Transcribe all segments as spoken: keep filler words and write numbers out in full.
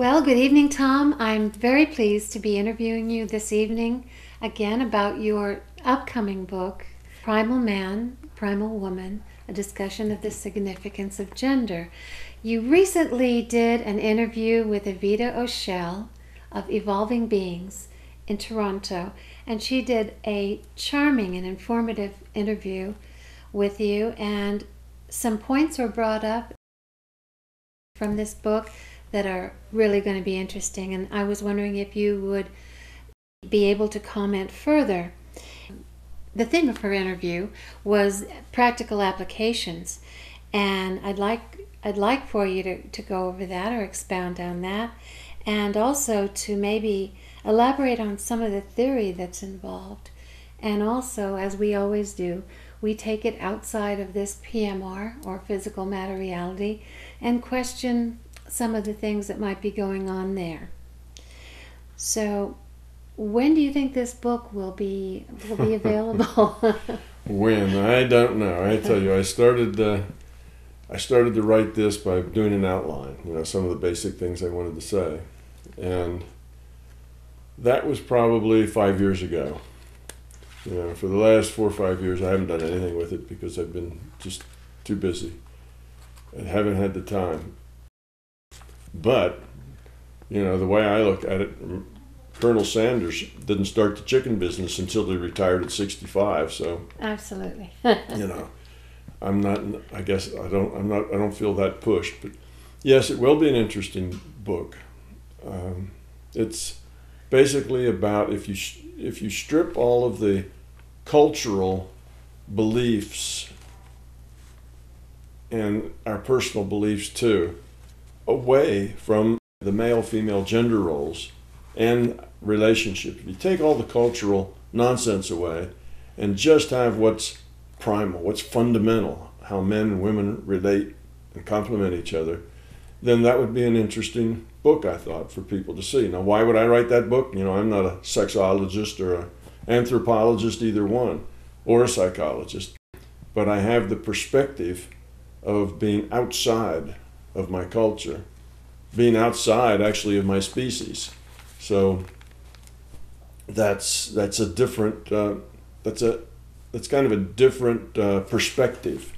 Well, good evening, Tom. I'm very pleased to be interviewing you this evening again about your upcoming book, Primal Man, Primal Woman, A Discussion of the Significance of Gender. You recently did an interview with Evita O'Shea of Evolving Beings in Toronto, and she did a charming and informative interview with you, and some points were brought up from this book that are really going to be interesting, and I was wondering if you would be able to comment further. The theme of her interview was practical applications, and I'd like I'd like for you to, to go over that or expound on that, and also to maybe elaborate on some of the theory that's involved. And also, as we always do, we take it outside of this P M R, or physical matter reality, and question some of the things that might be going on there. So when do you think this book will be will be available? When? I don't know. I tell you, I started uh, I started to write this by doing an outline, you know, some of the basic things I wanted to say. And that was probably five years ago. You know, for the last four or five years I haven't done anything with it because I've been just too busy and haven't had the time. But, you know, the way I look at it, Colonel Sanders didn't start the chicken business until he retired at sixty-five, so. Absolutely. You know, I'm not, I guess, I don't, I'm not, I don't feel that pushed, but yes, it will be an interesting book. Um, it's basically about if you, if you strip all of the cultural beliefs and our personal beliefs too, away from the male-female gender roles and relationships. If you take all the cultural nonsense away and just have what's primal, what's fundamental, how men and women relate and complement each other, then that would be an interesting book, I thought, for people to see. Now, why would I write that book? You know, I'm not a sexologist or an anthropologist, either one, or a psychologist, but I have the perspective of being outside of my culture, being outside actually of my species. So that's that's a different uh, that's a that's kind of a different uh, perspective.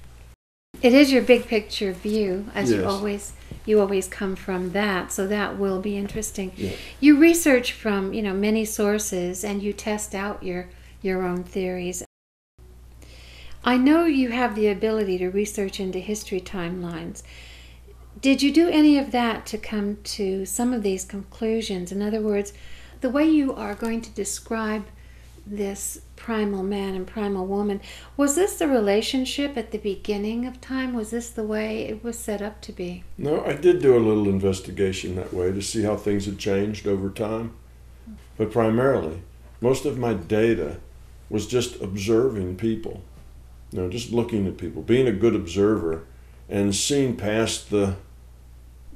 It is your big picture view, as yes. you always you always come from that. So that will be interesting. Yeah. You research from you know many sources and you test out your your own theories. I know you have the ability to research into history timelines. Did you do any of that to come to some of these conclusions? In other words, the way you are going to describe this primal man and primal woman, was this the relationship at the beginning of time? Was this the way it was set up to be? No, I did do a little investigation that way to see how things had changed over time. But primarily, most of my data was just observing people, you know, just looking at people, being a good observer, and seeing past the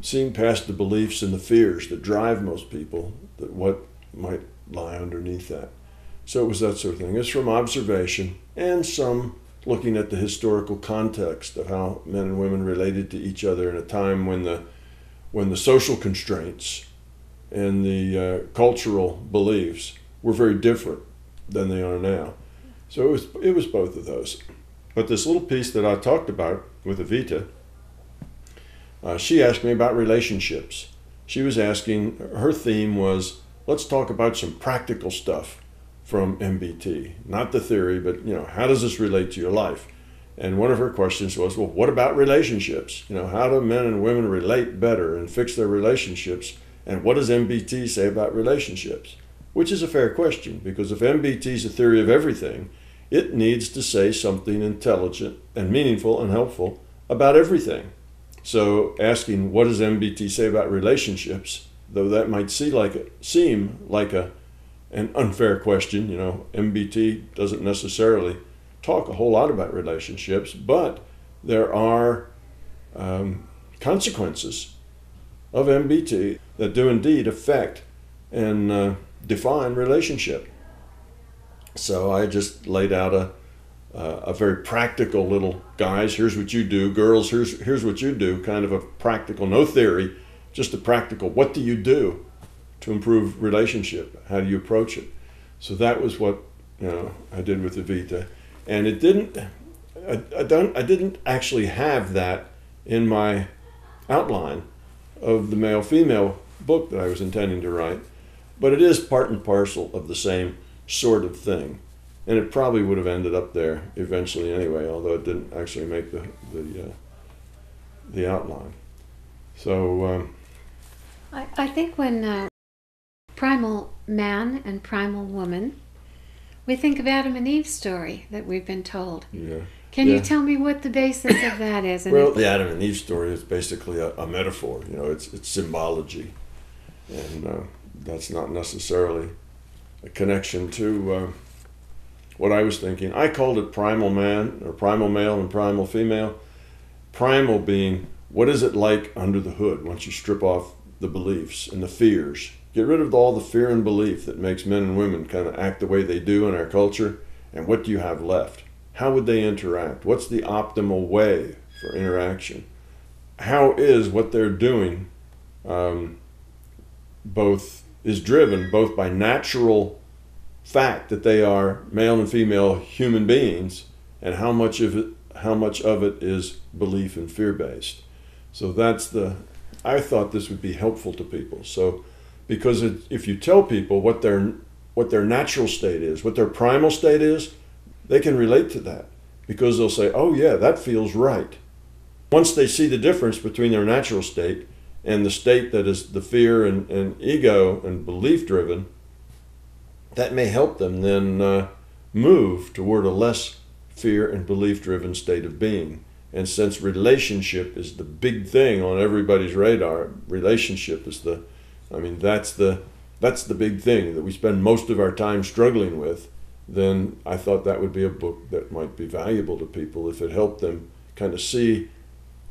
seeing past the beliefs and the fears that drive most people, that what might lie underneath that. So it was that sort of thing. It's from observation and some looking at the historical context of how men and women related to each other in a time when the when the social constraints and the uh, cultural beliefs were very different than they are now. So it was it was both of those. But this little piece that I talked about with Evita, uh, she asked me about relationships. She was asking, her theme was, let's talk about some practical stuff from M B T. Not the theory, but you know, how does this relate to your life? And one of her questions was, well, what about relationships? You know, how do men and women relate better and fix their relationships? And what does M B T say about relationships? Which is a fair question, because if M B T is a theory of everything, it needs to say something intelligent and meaningful and helpful about everything. So asking what does M B T say about relationships, though that might see like a, seem like a, an unfair question, you know, M B T doesn't necessarily talk a whole lot about relationships, but there are um, consequences of M B T that do indeed affect and uh, define relationship. So I just laid out a, uh, a very practical little, guys, here's what you do, girls, here's, here's what you do, kind of a practical, no theory, just the practical. What do you do to improve relationship? How do you approach it? So that was what, you know, I did with Evita. And it didn't, I, I, don't, I didn't actually have that in my outline of the male-female book that I was intending to write. But it is part and parcel of the same sort of thing. And it probably would have ended up there eventually anyway, although it didn't actually make the, the, uh, the outline. So um, I, I think when uh, Primal Man and Primal Woman, we think of Adam and Eve's story that we've been told. Yeah. Can yeah. you tell me what the basis of that is? And well, the Adam and Eve story is basically a, a metaphor. You know, it's, it's symbology. And uh, that's not necessarily a connection to... Uh, what I was thinking. I called it Primal Man, or Primal Male and Primal Female. Primal being, what is it like under the hood once you strip off the beliefs and the fears? Get rid of all the fear and belief that makes men and women kind of act the way they do in our culture. And what do you have left? How would they interact? What's the optimal way for interaction? How is what they're doing um, both is driven both by natural fact that they are male and female human beings, and how much of it how much of it is belief and fear based. So that's the, I thought this would be helpful to people. So because it, if you tell people what their what their natural state is, what their primal state is, they can relate to that, because they'll say, oh yeah, that feels right. Once they see the difference between their natural state and the state that is the fear and, and ego and belief driven, that may help them then uh, move toward a less fear and belief-driven state of being. And since relationship is the big thing on everybody's radar, relationship is the, I mean, that's the, that's the big thing that we spend most of our time struggling with, then I thought that would be a book that might be valuable to people if it helped them kind of see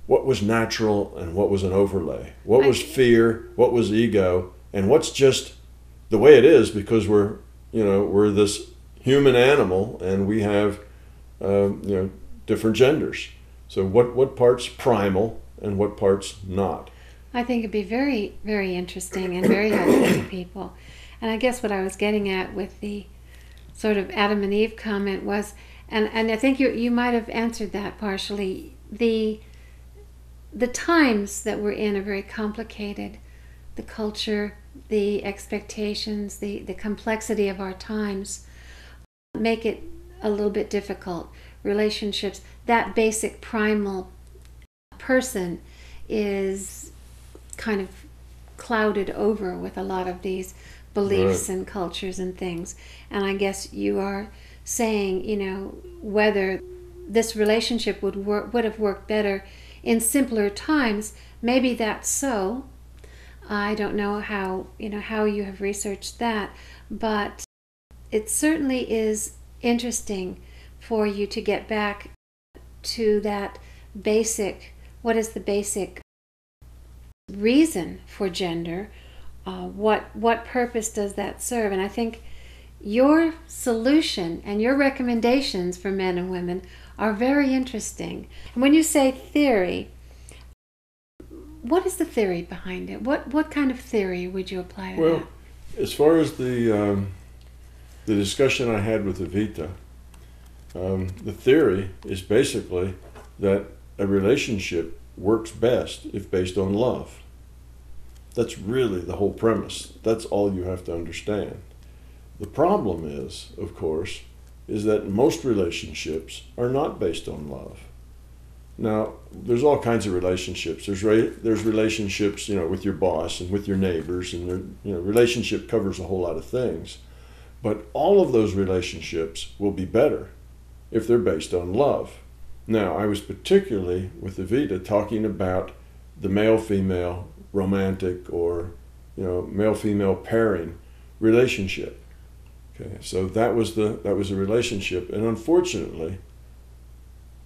what was natural and what was an overlay. What was fear, what was ego, and what's just the way it is because we're, you know, we're this human animal, and we have, uh, you know, different genders. So what, what part's primal and what part's not? I think it'd be very, very interesting and very helpful to people. And I guess what I was getting at with the sort of Adam and Eve comment was, and, and I think you, you might have answered that partially, the, the times that we're in are very complicated, the culture, the expectations, the, the complexity of our times make it a little bit difficult. Relationships, that basic primal person is kind of clouded over with a lot of these beliefs right. and cultures and things. And I guess you are saying, you know, whether this relationship would work, would have worked better in simpler times, maybe that's so. I don't know how, you know, how you have researched that, but it certainly is interesting for you to get back to that basic, what is the basic reason for gender? Uh, what, what purpose does that serve? And I think your solution and your recommendations for men and women are very interesting. And when you say theory, what is the theory behind it? What what kind of theory would you apply to well, that? Well, as far as the, um, the discussion I had with Evita, um, the theory is basically that a relationship works best if based on love. That's really the whole premise. That's all you have to understand. The problem is, of course, is that most relationships are not based on love. Now, there's all kinds of relationships. There's re there's relationships, you know, with your boss and with your neighbors, and there, you know, relationship covers a whole lot of things. But all of those relationships will be better if they're based on love. Now, I was particularly with Evita talking about the male-female romantic, or, you know, male-female pairing relationship. Okay, so that was the that was a relationship, and unfortunately,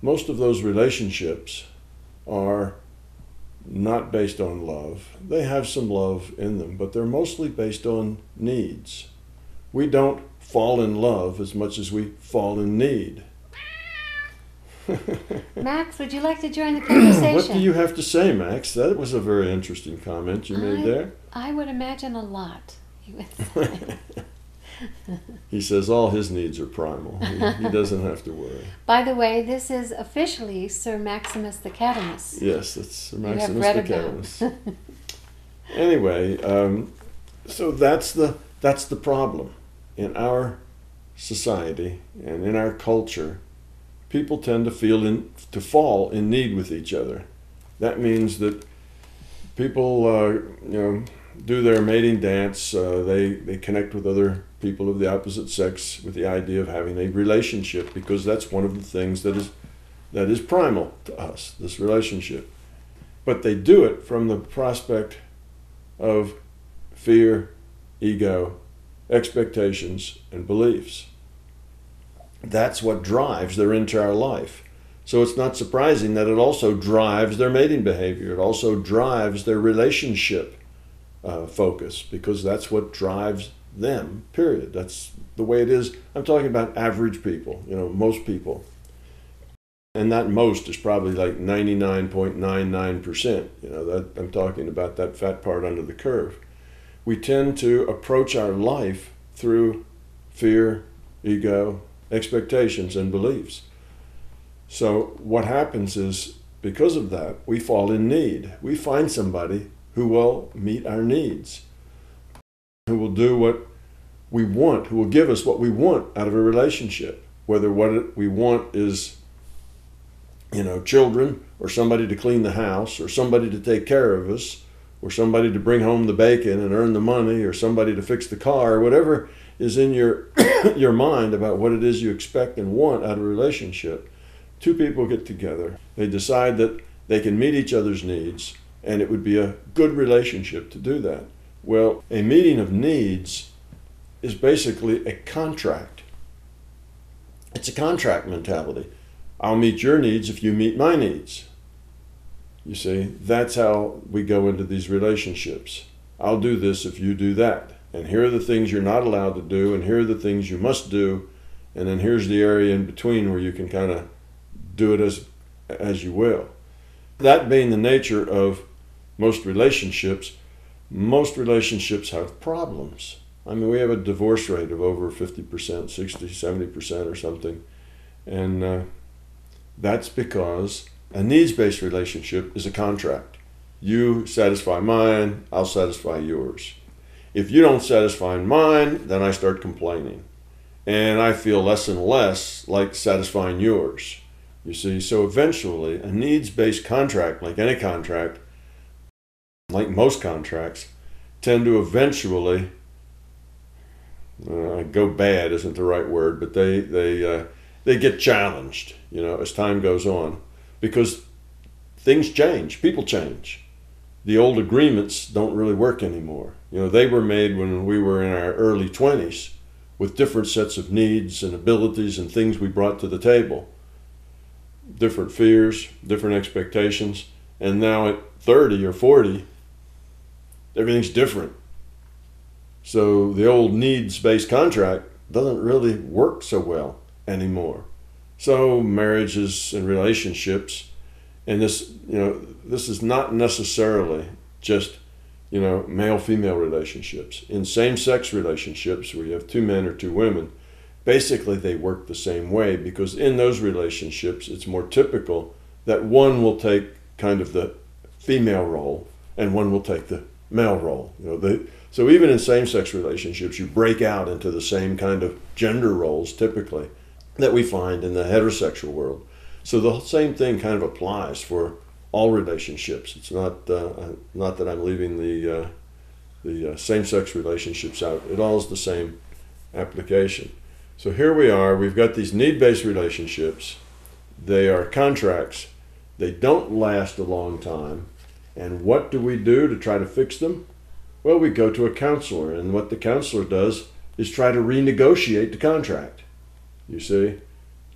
most of those relationships are not based on love. They have some love in them, but they're mostly based on needs. We don't fall in love as much as we fall in need. Max, would you like to join the conversation? What do you have to say, Max? That was a very interesting comment you I, made there. I would imagine a lot, he would say. He says all his needs are primal. He, he doesn't have to worry. By the way, this is officially Sir Maximus the Catamus. Yes, that's Sir Maximus the Catamus. Anyway, um, so that's the that's the problem in our society and in our culture. People tend to feel in to fall in need with each other. That means that people, uh, you know, do their mating dance. Uh, they they connect with other people of the opposite sex with the idea of having a relationship, because that's one of the things that is that is primal to us, this relationship. But they do it from the prospect of fear, ego, expectations, and beliefs. That's what drives their entire life. So it's not surprising that it also drives their mating behavior. It also drives their relationship uh, focus, because that's what drives them, period. That's the way it is. I'm talking about average people, you know, most people. And that most is probably like ninety-nine point nine nine percent. You know, that, I'm talking about that fat part under the curve. We tend to approach our life through fear, ego, expectations, and beliefs. So what happens is, because of that, we fall in need. We find somebody who will meet our needs, who will do what we want, who will give us what we want out of a relationship, whether what we want is, you know, children, or somebody to clean the house, or somebody to take care of us, or somebody to bring home the bacon and earn the money, or somebody to fix the car, or whatever is in your your mind about what it is you expect and want out of a relationship. Two people get together, they decide that they can meet each other's needs, and it would be a good relationship to do that. Well, a meeting of needs is basically a contract. It's a contract mentality. I'll meet your needs if you meet my needs. You see, that's how we go into these relationships. I'll do this if you do that. And here are the things you're not allowed to do, and here are the things you must do, and then here's the area in between where you can kind of do it as, as you will. That being the nature of most relationships, most relationships have problems. I mean, we have a divorce rate of over fifty percent, sixty, seventy percent or something. And uh, that's because a needs-based relationship is a contract. You satisfy mine, I'll satisfy yours. If you don't satisfy mine, then I start complaining. And I feel less and less like satisfying yours. You see, so eventually a needs-based contract, like any contract, like most contracts, tend to eventually uh, go bad isn't the right word, but they they uh, they get challenged, you know, as time goes on, because things change, people change. The old agreements don't really work anymore. You know, they were made when we were in our early twenties with different sets of needs and abilities and things we brought to the table, different fears, different expectations, and now at thirty or forty, everything's different. So the old needs-based contract doesn't really work so well anymore. So marriages and relationships, and this, you know, this is not necessarily just, you know, male-female relationships. In same-sex relationships where you have two men or two women, basically they work the same way, because in those relationships it's more typical that one will take kind of the female role and one will take the male role. You know, they, so even in same-sex relationships, you break out into the same kind of gender roles typically that we find in the heterosexual world. So the same thing kind of applies for all relationships. It's not uh, not that I'm leaving the uh, the uh, same-sex relationships out. It all is the same application. So here we are. We've got these need-based relationships. They are contracts. They don't last a long time. And what do we do to try to fix them? Well, we go to a counselor, and what the counselor does is try to renegotiate the contract. You see?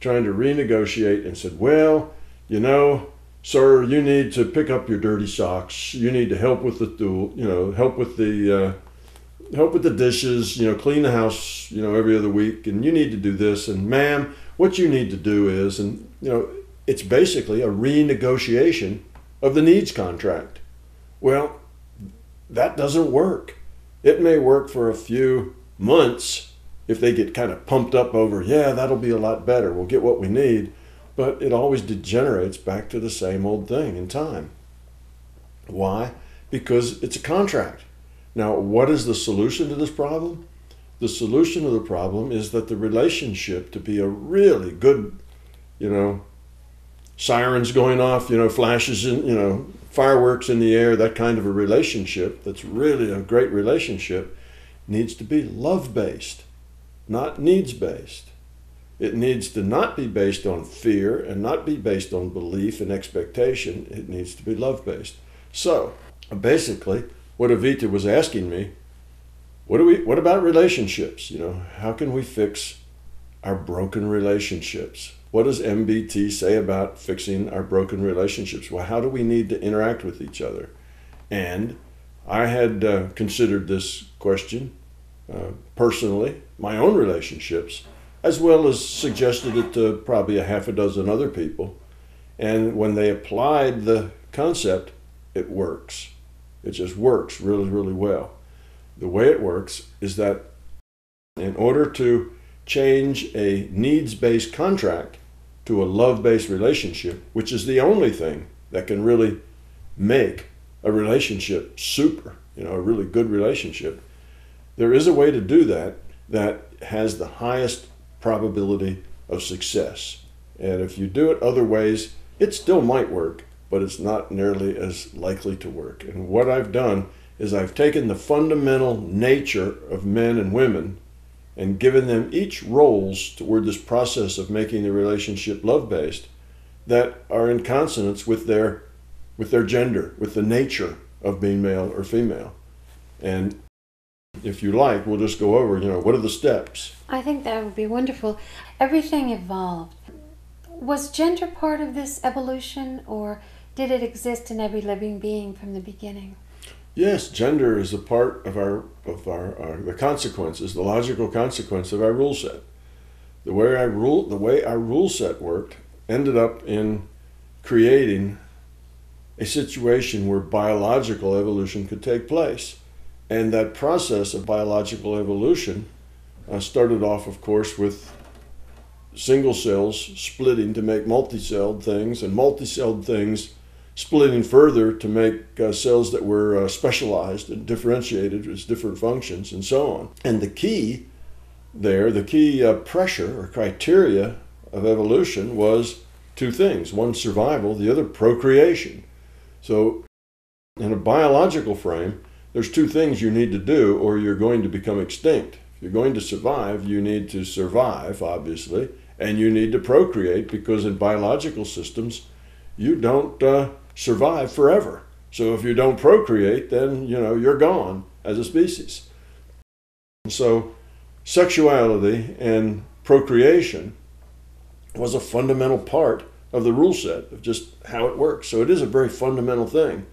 Trying to renegotiate, and said, well, you know, sir, you need to pick up your dirty socks. You need to help with the tool, you know, help with the uh, help with the dishes, you know, clean the house, you know, every other week, and you need to do this, and ma'am, what you need to do is, and you know, it's basically a renegotiation of the needs contract. Well, that doesn't work. It may work for a few months if they get kind of pumped up over, yeah, that'll be a lot better, we'll get what we need, but it always degenerates back to the same old thing in time. Why? Because it's a contract. Now, what is the solution to this problem? The solution to the problem is that the relationship, to be a really good, you know, sirens going off, you know, flashes in, you know, fireworks in the air, that kind of a relationship that's really a great relationship, needs to be love-based, not needs-based. It needs to not be based on fear and not be based on belief and expectation. It needs to be love-based. So, basically, what Evita was asking me, what do we, what about relationships? You know, how can we fix our broken relationships? What does M B T say about fixing our broken relationships? Well, how do we need to interact with each other? And I had uh, considered this question uh, personally, my own relationships, as well as suggested it to probably a half a dozen other people. And when they applied the concept, it works. It just works really, really well. The way it works is that in order to change a needs-based contract to a love-based relationship, which is the only thing that can really make a relationship super, you know, a really good relationship, there is a way to do that that has the highest probability of success. And if you do it other ways, it still might work, but it's not nearly as likely to work. And what I've done is I've taken the fundamental nature of men and women and given them each roles toward this process of making the relationship love-based that are in consonance with their, with their gender, with the nature of being male or female. And if you like, we'll just go over, you know, what are the steps? I think that would be wonderful. Everything evolved. Was gender part of this evolution, or did it exist in every living being from the beginning? Yes, gender is a part of our, of our, our the consequences, the logical consequence of our rule set. The way I rule, the way our rule set worked ended up in creating a situation where biological evolution could take place. And that process of biological evolution uh, started off, of course, with single cells splitting to make multi-celled things, and multi-celled things splitting further to make uh, cells that were uh, specialized and differentiated as different functions and so on. And the key there, the key uh, pressure or criteria of evolution was two things. One, survival, the other, procreation. So in a biological frame, there's two things you need to do or you're going to become extinct. If you're going to survive, you need to survive, obviously, and you need to procreate, because in biological systems, you don't uh, survive forever. So if you don't procreate, then, you know, you're gone as a species. So sexuality and procreation was a fundamental part of the rule set, of just how it works. So it is a very fundamental thing.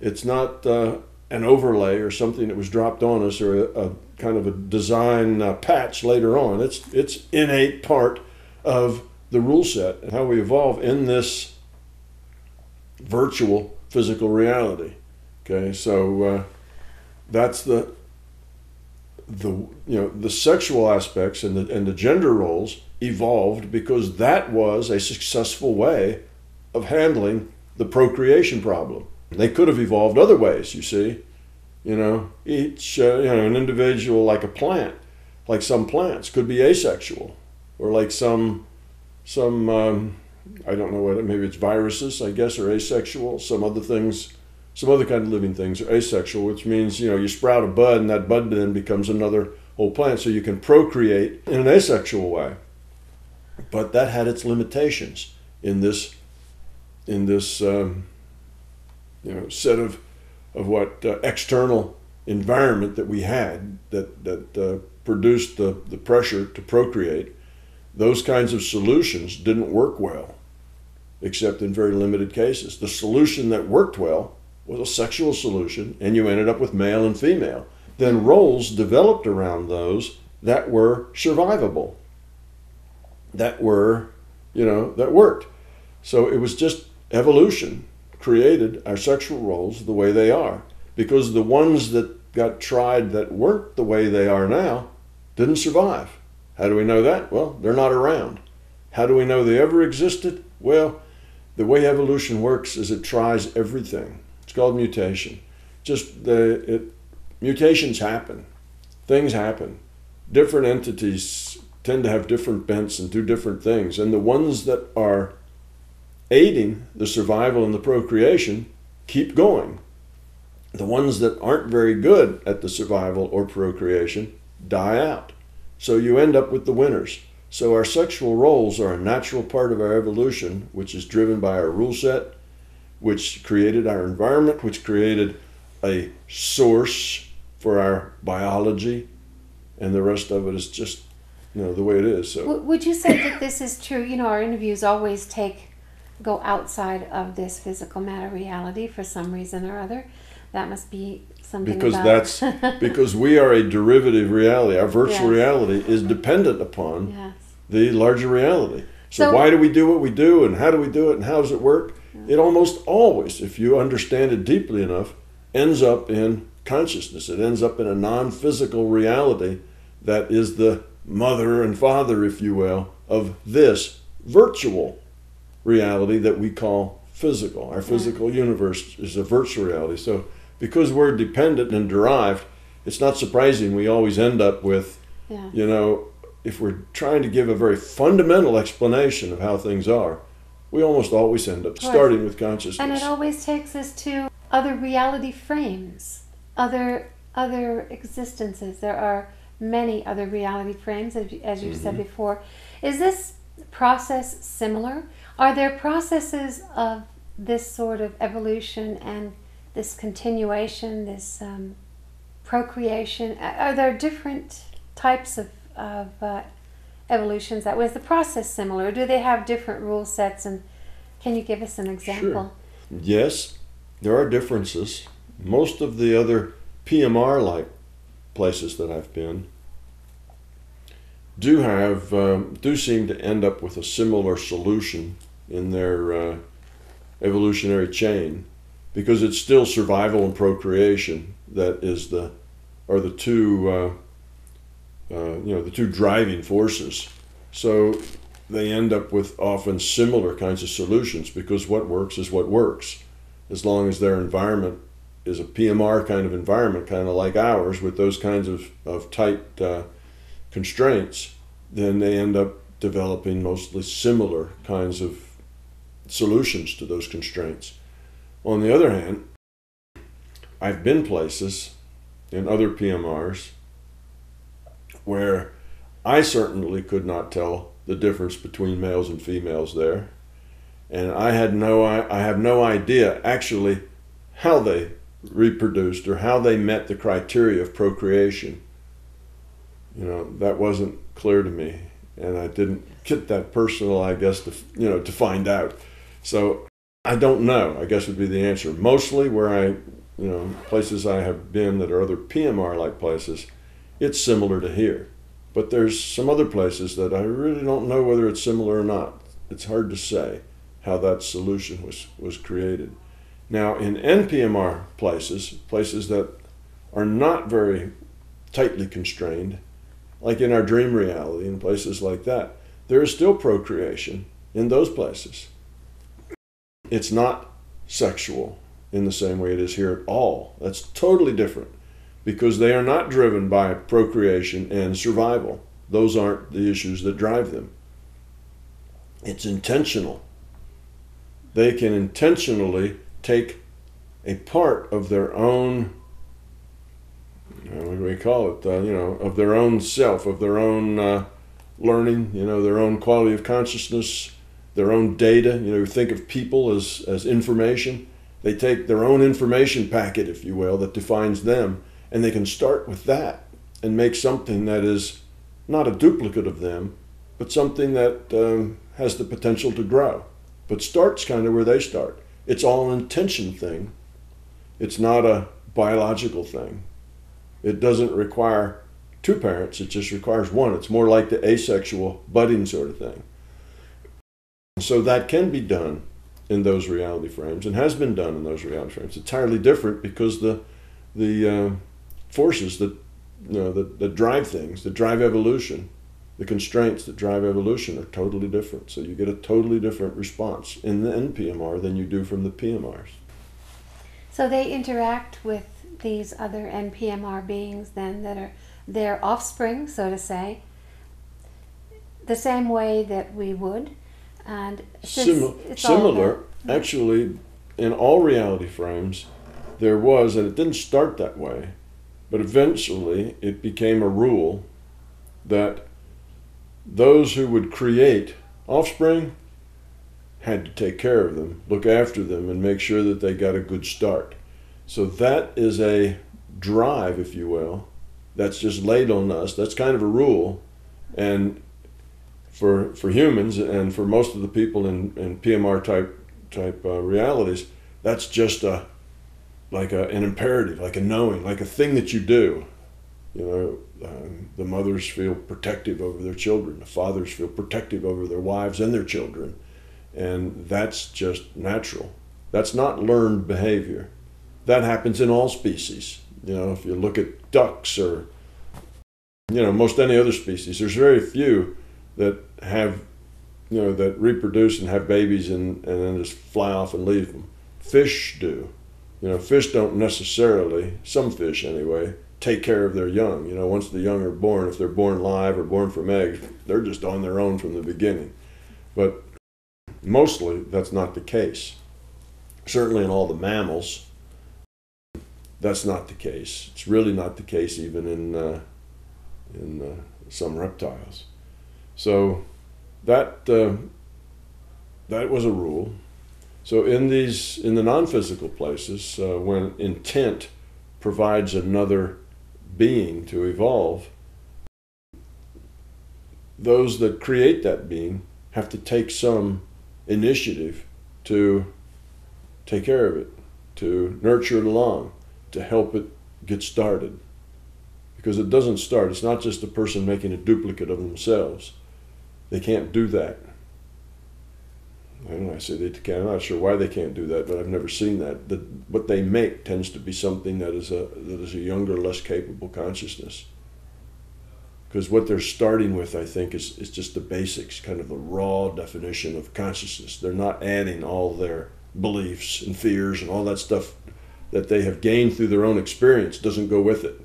It's not uh, an overlay or something that was dropped on us, or a, a kind of a design uh, patch later on. It's, it's innate part of the rule set and how we evolve in this virtual physical reality. Okay, so uh, that's the the you know the sexual aspects and the and the gender roles evolved because that was a successful way of handling the procreation problem. They could have evolved other ways, you see, you know. Each uh, you know an individual, like a plant, like some plants could be asexual, or like some some. Um, I don't know what it, maybe it's viruses, I guess, are asexual. Some other things, some other kind of living things are asexual, which means, you know, you sprout a bud and that bud then becomes another whole plant, so you can procreate in an asexual way. But that had its limitations in this, in this, um, you know, set of, of what uh, external environment that we had that, that uh, produced the, the pressure to procreate. Those kinds of solutions didn't work well, except in very limited cases. The solution that worked well was a sexual solution, and you ended up with male and female. Then roles developed around those that were survivable, that were, you know, that worked. So it was just evolution created our sexual roles the way they are, because the ones that got tried that weren't the way they are now didn't survive. How do we know that? Well, they're not around. How do we know they ever existed? Well, the way evolution works is it tries everything. It's called mutation. Just the it, mutations happen. Things happen. Different entities tend to have different bents and do different things. And the ones that are aiding the survival and the procreation keep going. The ones that aren't very good at the survival or procreation die out. So you end up with the winners. So our sexual roles are a natural part of our evolution, which is driven by our rule set, which created our environment, which created a source for our biology, and the rest of it is just, you know, the way it is. So would you say that this is true? You know, our interviews always take go outside of this physical matter reality for some reason or other. That must be something because about... that's because we are a derivative reality. Our virtual yes. reality is dependent upon yes. the larger reality. So, so why do we do what we do, and how do we do it, and how does it work? Yeah. It almost always, if you understand it deeply enough, ends up in consciousness. It ends up in a non-physical reality that is the mother and father, if you will, of this virtual reality that we call physical. Our physical yeah. universe is a virtual reality. So because we're dependent and derived, it's not surprising we always end up with, yeah. you know, if we're trying to give a very fundamental explanation of how things are, we almost always end up starting with consciousness. And it always takes us to other reality frames, other other existences. There are many other reality frames, as, as you've mm-hmm. said before. Is this process similar? Are there processes of this sort of evolution and this continuation, this um, procreation? Are there different types of, of uh, evolutions? That was the process similar? Or do they have different rule sets? And can you give us an example? Sure. Yes, there are differences. Most of the other P M R-like places that I've been do have um, do seem to end up with a similar solution in their uh, evolutionary chain, because it's still survival and procreation that is the are the two uh, uh, you know the two driving forces. So they end up with often similar kinds of solutions, because what works is what works, as long as their environment is a P M R kind of environment, kind of like ours, with those kinds of of tight Uh, constraints, then they end up developing mostly similar kinds of solutions to those constraints. On the other hand, I've been places in other P M Rs where I certainly could not tell the difference between males and females there, and I had no I, I have no idea actually how they reproduced or how they met the criteria of procreation. You know, that wasn't clear to me, and I didn't get that personal, I guess, to, you know, to find out. So I don't know, I guess would be the answer. Mostly where I, you know, places I have been that are other P M R-like places, it's similar to here. But there's some other places that I really don't know whether it's similar or not. It's hard to say how that solution was, was created. Now, in N P M R places, places that are not very tightly constrained, like in our dream reality and places like that, there is still procreation in those places. It's not sexual in the same way it is here at all. That's totally different, because they are not driven by procreation and survival. Those aren't the issues that drive them. It's intentional. They can intentionally take a part of their own what do we call it, uh, you know, of their own self, of their own uh, learning, you know, their own quality of consciousness, their own data. You know, think of people as, as information. They take their own information packet, if you will, that defines them, and they can start with that and make something that is not a duplicate of them, but something that um, has the potential to grow, but starts kind of where they start. It's all an intention thing. It's not a biological thing. It doesn't require two parents, it just requires one. It's more like the asexual budding sort of thing. So that can be done in those reality frames and has been done in those reality frames. It's entirely different because the the uh, forces that you know that, that drive things, that drive evolution, the constraints that drive evolution are totally different. So you get a totally different response in the N P M R than you do from the P M Rs. So they interact with these other N P M R beings then that are their offspring, so to say, the same way that we would. And Simi it's similar, about, actually, in all reality frames, there was, and it didn't start that way, but eventually it became a rule that those who would create offspring had to take care of them, look after them, and make sure that they got a good start. So that is a drive, if you will, that's just laid on us. That's kind of a rule. And for for humans and for most of the people in, in P M R type type uh, realities, that's just a like a, an imperative, like a knowing, like a thing that you do. You know, um, the mothers feel protective over their children. The fathers feel protective over their wives and their children. And that's just natural. That's not learned behavior. That happens in all species. You know, if you look at ducks or, you know, most any other species, there's very few that have, you know, that reproduce and have babies and, and then just fly off and leave them. Fish do. You know, fish don't necessarily, some fish anyway, take care of their young. You know, once the young are born, if they're born live or born from eggs, they're just on their own from the beginning. But mostly that's not the case. Certainly in all the mammals, that's not the case. It's really not the case even in, uh, in uh, some reptiles. So that, uh, that was a rule. So in, these, in the non-physical places, uh, when intent provides another being to evolve, those that create that being have to take some initiative to take care of it, to nurture it along, to help it get started. Because it doesn't start. It's not just a person making a duplicate of themselves. They can't do that. I don't know, I say they can't. I'm not sure why they can't do that, but I've never seen that. The, what they make tends to be something that is a, that is a younger, less capable consciousness. Because what they're starting with, I think, is, is just the basics, kind of the raw definition of consciousness. They're not adding all their beliefs and fears and all that stuff that they have gained through their own experience doesn't go with it.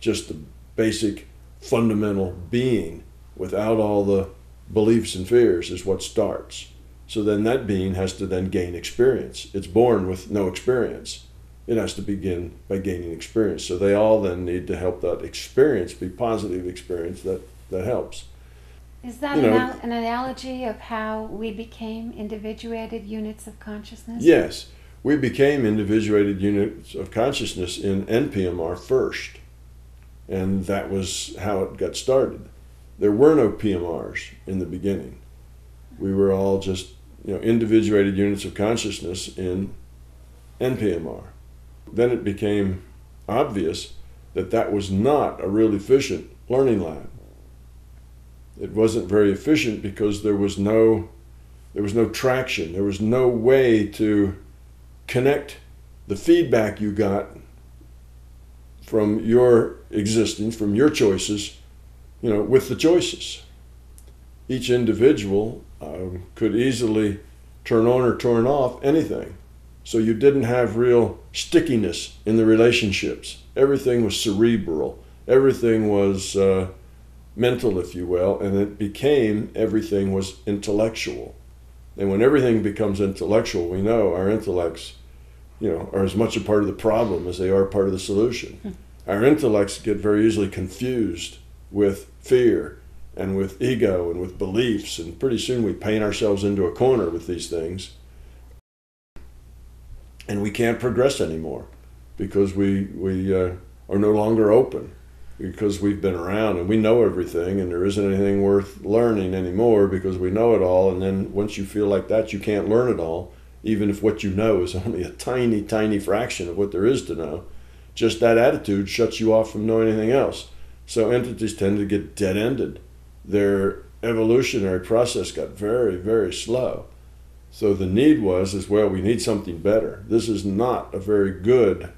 Just the basic fundamental being without all the beliefs and fears is what starts. So then that being has to then gain experience. It's born with no experience. It has to begin by gaining experience. So they all then need to help that experience be positive experience that, that helps. Is that you know, an, an analogy of how we became individuated units of consciousness? Yes. We became individuated units of consciousness in N P M R first, and that was how it got started. There were no P M Rs in the beginning. We were all just, you know, individuated units of consciousness in N P M R. Then it became obvious that that was not a real efficient learning lab. It wasn't very efficient because there was no, there was no traction. There was no way to connect the feedback you got from your existence, from your choices, you know, with the choices. Each individual um, could easily turn on or turn off anything. So you didn't have real stickiness in the relationships. Everything was cerebral. Everything was uh, mental, if you will, and it became everything was intellectual. And when everything becomes intellectual, we know our intellects, you know, are as much a part of the problem as they are part of the solution. Hmm. Our intellects get very easily confused with fear and with ego and with beliefs, and pretty soon we paint ourselves into a corner with these things. And we can't progress anymore because we, we uh, are no longer open, because we've been around and we know everything and there isn't anything worth learning anymore because we know it all. And then once you feel like that, you can't learn it all, even if what you know is only a tiny, tiny fraction of what there is to know. Just that attitude shuts you off from knowing anything else. So entities tend to get dead-ended. Their evolutionary process got very, very slow. So the need was, as well, we need something better. This is not a very good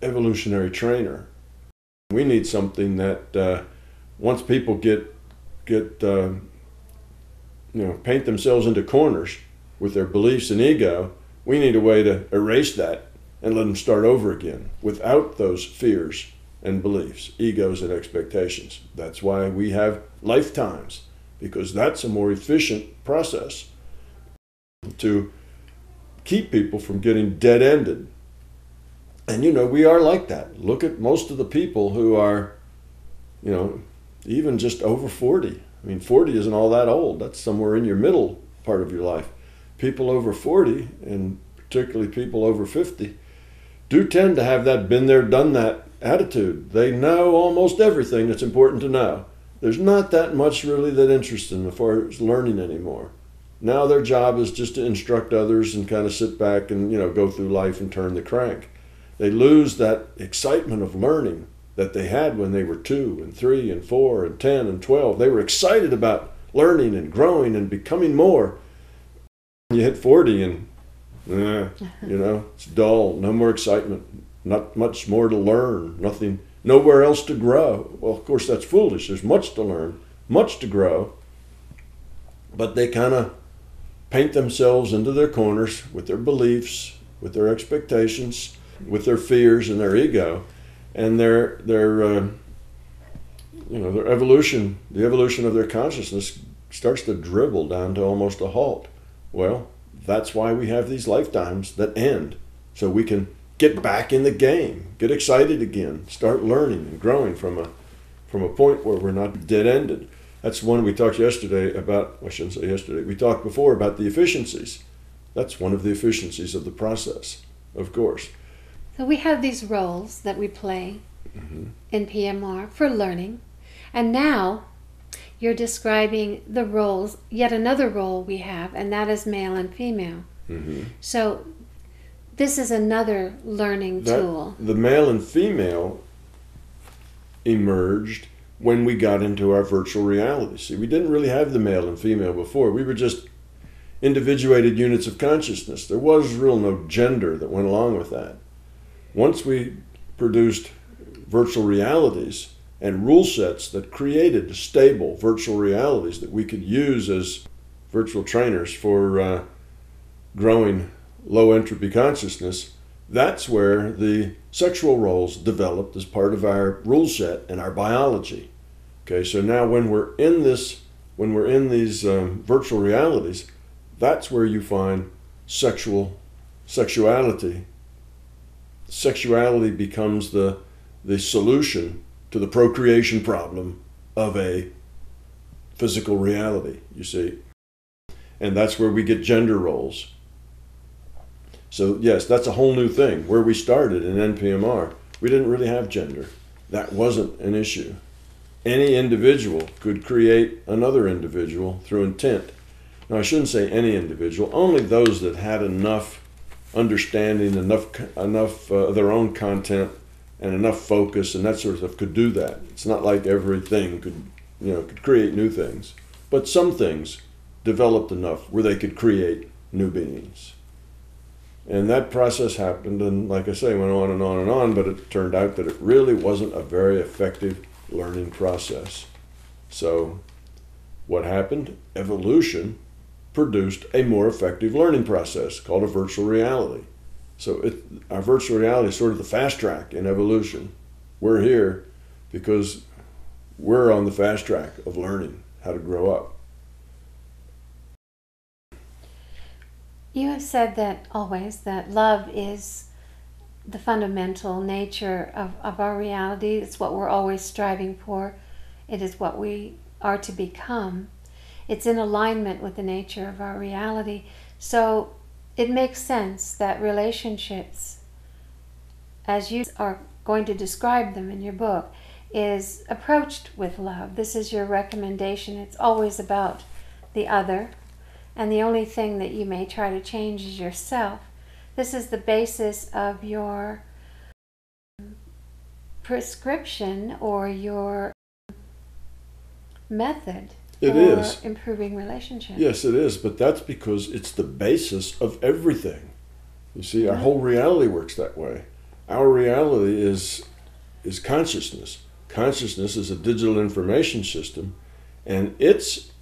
evolutionary trainer. We need something that uh, once people get, get uh, you know, paint themselves into corners with their beliefs and ego, we need a way to erase that and let them start over again without those fears and beliefs, egos and expectations. That's why we have lifetimes, because that's a more efficient process to keep people from getting dead-ended. And you know, we are like that. Look at most of the people who are, you know, even just over forty. I mean, forty isn't all that old. That's somewhere in your middle part of your life. People over forty, and particularly people over fifty, do tend to have that been there, done that attitude. They know almost everything that's important to know. There's not that much really that interests them as far as learning anymore. Now their job is just to instruct others and kind of sit back and, you know, go through life and turn the crank. They lose that excitement of learning that they had when they were two and three and four and ten and twelve. They were excited about learning and growing and becoming more. You hit forty and, eh, you know, it's dull, no more excitement, not much more to learn, nothing, nowhere else to grow. Well, of course, that's foolish. There's much to learn, much to grow, but they kind of paint themselves into their corners with their beliefs, with their expectations, with their fears and their ego, and their their uh, you know, their evolution, the evolution of their consciousness starts to dribble down to almost a halt. Well, that's why we have these lifetimes that end, so we can get back in the game, get excited again, start learning and growing from a from a point where we're not dead-ended. That's one we talked yesterday about. I shouldn't say yesterday. We talked before about the efficiencies. That's one of the efficiencies of the process, of course. So we have these roles that we play mm-hmm. in P M R for learning. And now you're describing the roles, yet another role we have, and that is male and female. Mm-hmm. So this is another learning that, tool. The male and female emerged when we got into our virtual reality. See, we didn't really have the male and female before. We were just individuated units of consciousness. There was real no gender that went along with that. Once we produced virtual realities and rule sets that created stable virtual realities that we could use as virtual trainers for uh, growing low entropy consciousness, that's where the sexual roles developed as part of our rule set and our biology. Okay, so now when we're in this, when we're in these um, virtual realities, that's where you find sexual sexuality. Sexuality becomes the, the solution to the procreation problem of a physical reality, you see. And that's where we get gender roles. So yes, that's a whole new thing. Where we started in N P M R, we didn't really have gender. That wasn't an issue. Any individual could create another individual through intent. Now, I shouldn't say any individual, only those that had enough understanding, enough enough uh, their own content and enough focus and that sort of stuff could do that. It's not like everything could, you know, could create new things, but some things developed enough where they could create new beings. And that process happened, and like I say, went on and on and on, but it turned out that it really wasn't a very effective learning process. So what happened? Evolution produced a more effective learning process called a virtual reality. So it, our virtual reality is sort of the fast track in evolution. We're here because we're on the fast track of learning how to grow up. You have said that always, that love is the fundamental nature of, of our reality. It's what we're always striving for. It is what we are to become. It's in alignment with the nature of our reality. So it makes sense that relationships, as you are going to describe them in your book, is approached with love. This is your recommendation. It's always about the other. And the only thing that you may try to change is yourself. This is the basis of your prescription or your method. It or is. Improving relationships. Yes, it is. But that's because it's the basis of everything. You see, yeah. Our whole reality works that way. Our reality is is consciousness. Consciousness is a digital information system, and its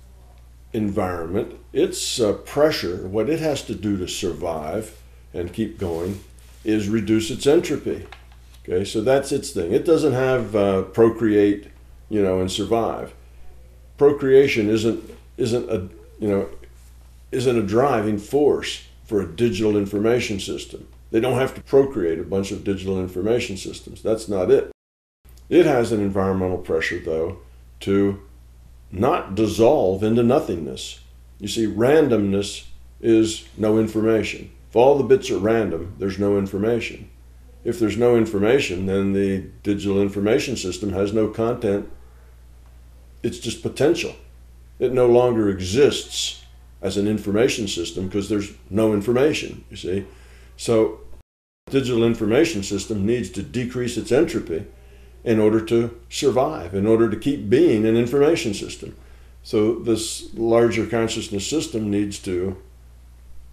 environment, its uh, pressure, what it has to do to survive and keep going, is reduce its entropy. Okay, so that's its thing. It doesn't have uh, procreate, you know, and survive. Procreation isn't isn't a you know isn't a driving force for a digital information system. They don't have to procreate a bunch of digital information systems. That's not it. It has an environmental pressure, though, to not dissolve into nothingness. You see, randomness is no information. If all the bits are random, there's no information. If there's no information, then the digital information system has no content. It's just potential. It no longer exists as an information system because there's no information, you see. So the digital information system needs to decrease its entropy in order to survive, in order to keep being an information system. So this larger consciousness system needs to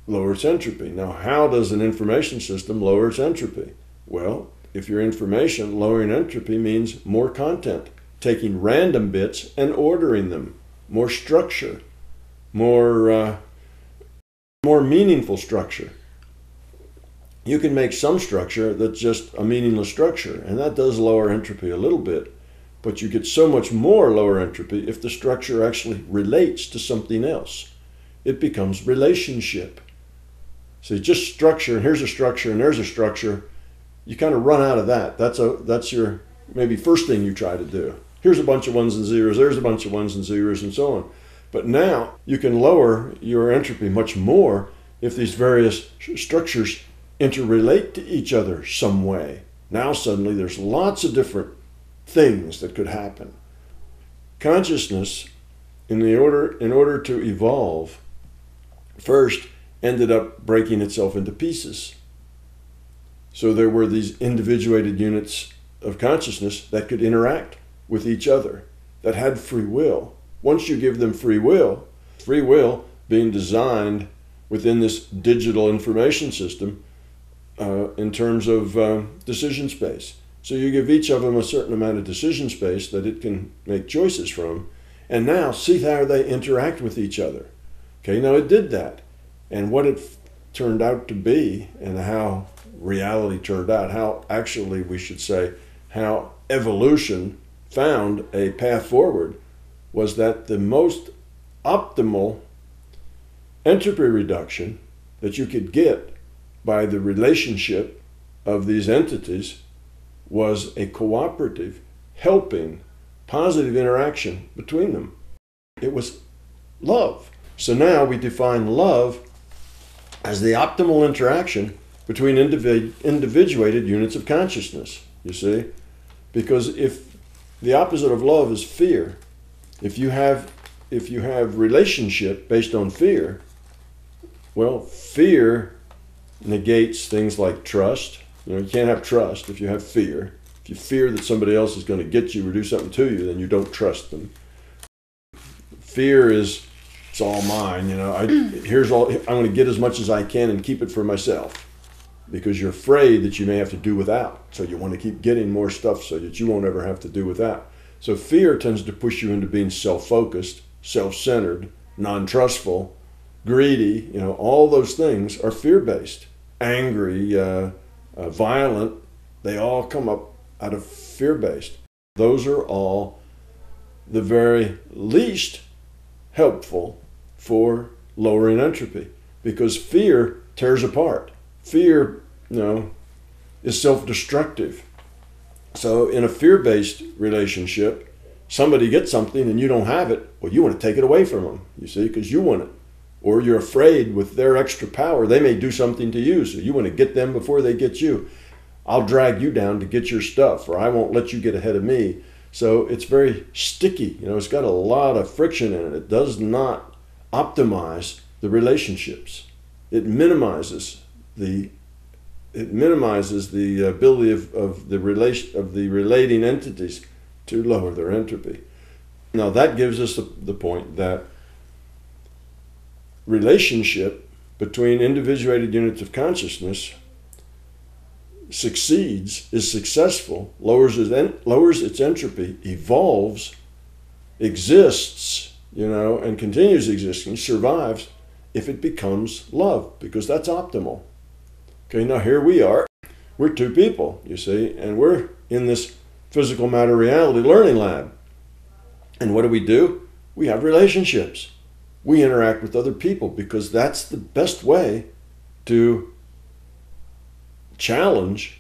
lower its entropy. Now, how does an information system lower its entropy? Well, if your information, lowering entropy means more content, taking random bits and ordering them, more structure, more, uh, more meaningful structure. You can make some structure that's just a meaningless structure, and that does lower entropy a little bit, but you get so much more lower entropy if the structure actually relates to something else. It becomes relationship. So just structure, and here's a structure, and there's a structure. You kind of run out of that. That's a that's your maybe first thing you try to do. Here's a bunch of ones and zeros, there's a bunch of ones and zeros, and so on. But now you can lower your entropy much more if these various structures interrelate to each other some way. Now suddenly there's lots of different things that could happen. Consciousness, in the order in order to evolve, first ended up breaking itself into pieces. So there were these individuated units of consciousness that could interact with each other, that had free will. Once you give them free will, free will being designed within this digital information system, Uh, in terms of uh, decision space. So you give each of them a certain amount of decision space that it can make choices from, and now see how they interact with each other. Okay, now it did that. And what it f turned out to be, and how reality turned out, how actually we should say, how evolution found a path forward, was that the most optimal entropy reduction that you could get by the relationship of these entities was a cooperative, helping, positive interaction between them. It was love. So now we define love as the optimal interaction between individ individuated units of consciousness, you see? Because if the opposite of love is fear, if you have, if you have relationship based on fear, well, fear negates things like trust. You know, you can't have trust if you have fear. If you fear that somebody else is going to get you or do something to you, then you don't trust them. Fear is, it's all mine, you know, I, here's all, I'm going to get as much as I can and keep it for myself, because you're afraid that you may have to do without. So you want to keep getting more stuff so that you won't ever have to do without. So fear tends to push you into being self-focused, self-centered, non-trustful, greedy, you know, all those things are fear-based. Angry, uh, uh, violent, they all come up out of fear-based. Those are all the very least helpful for lowering entropy, because fear tears apart. Fear, you know, is self-destructive. So in a fear-based relationship, somebody gets something and you don't have it, well, you want to take it away from them, you see, because you want it. Or you're afraid with their extra power, they may do something to you, so you want to get them before they get you. I'll drag you down to get your stuff, or I won't let you get ahead of me. So it's very sticky. You know, it's got a lot of friction in it. It does not optimize the relationships. It minimizes the, it minimizes the ability of, of, the, relation, of the relating entities to lower their entropy. Now that gives us the, the point that relationship between individuated units of consciousness succeeds, is successful, lowers its, en lowers its entropy, evolves, exists, you know, and continues existing, survives if it becomes love, because that's optimal. Okay, now here we are. We're two people, you see, and we're in this physical matter reality learning lab. And what do we do? We have relationships. We interact with other people because that's the best way to challenge,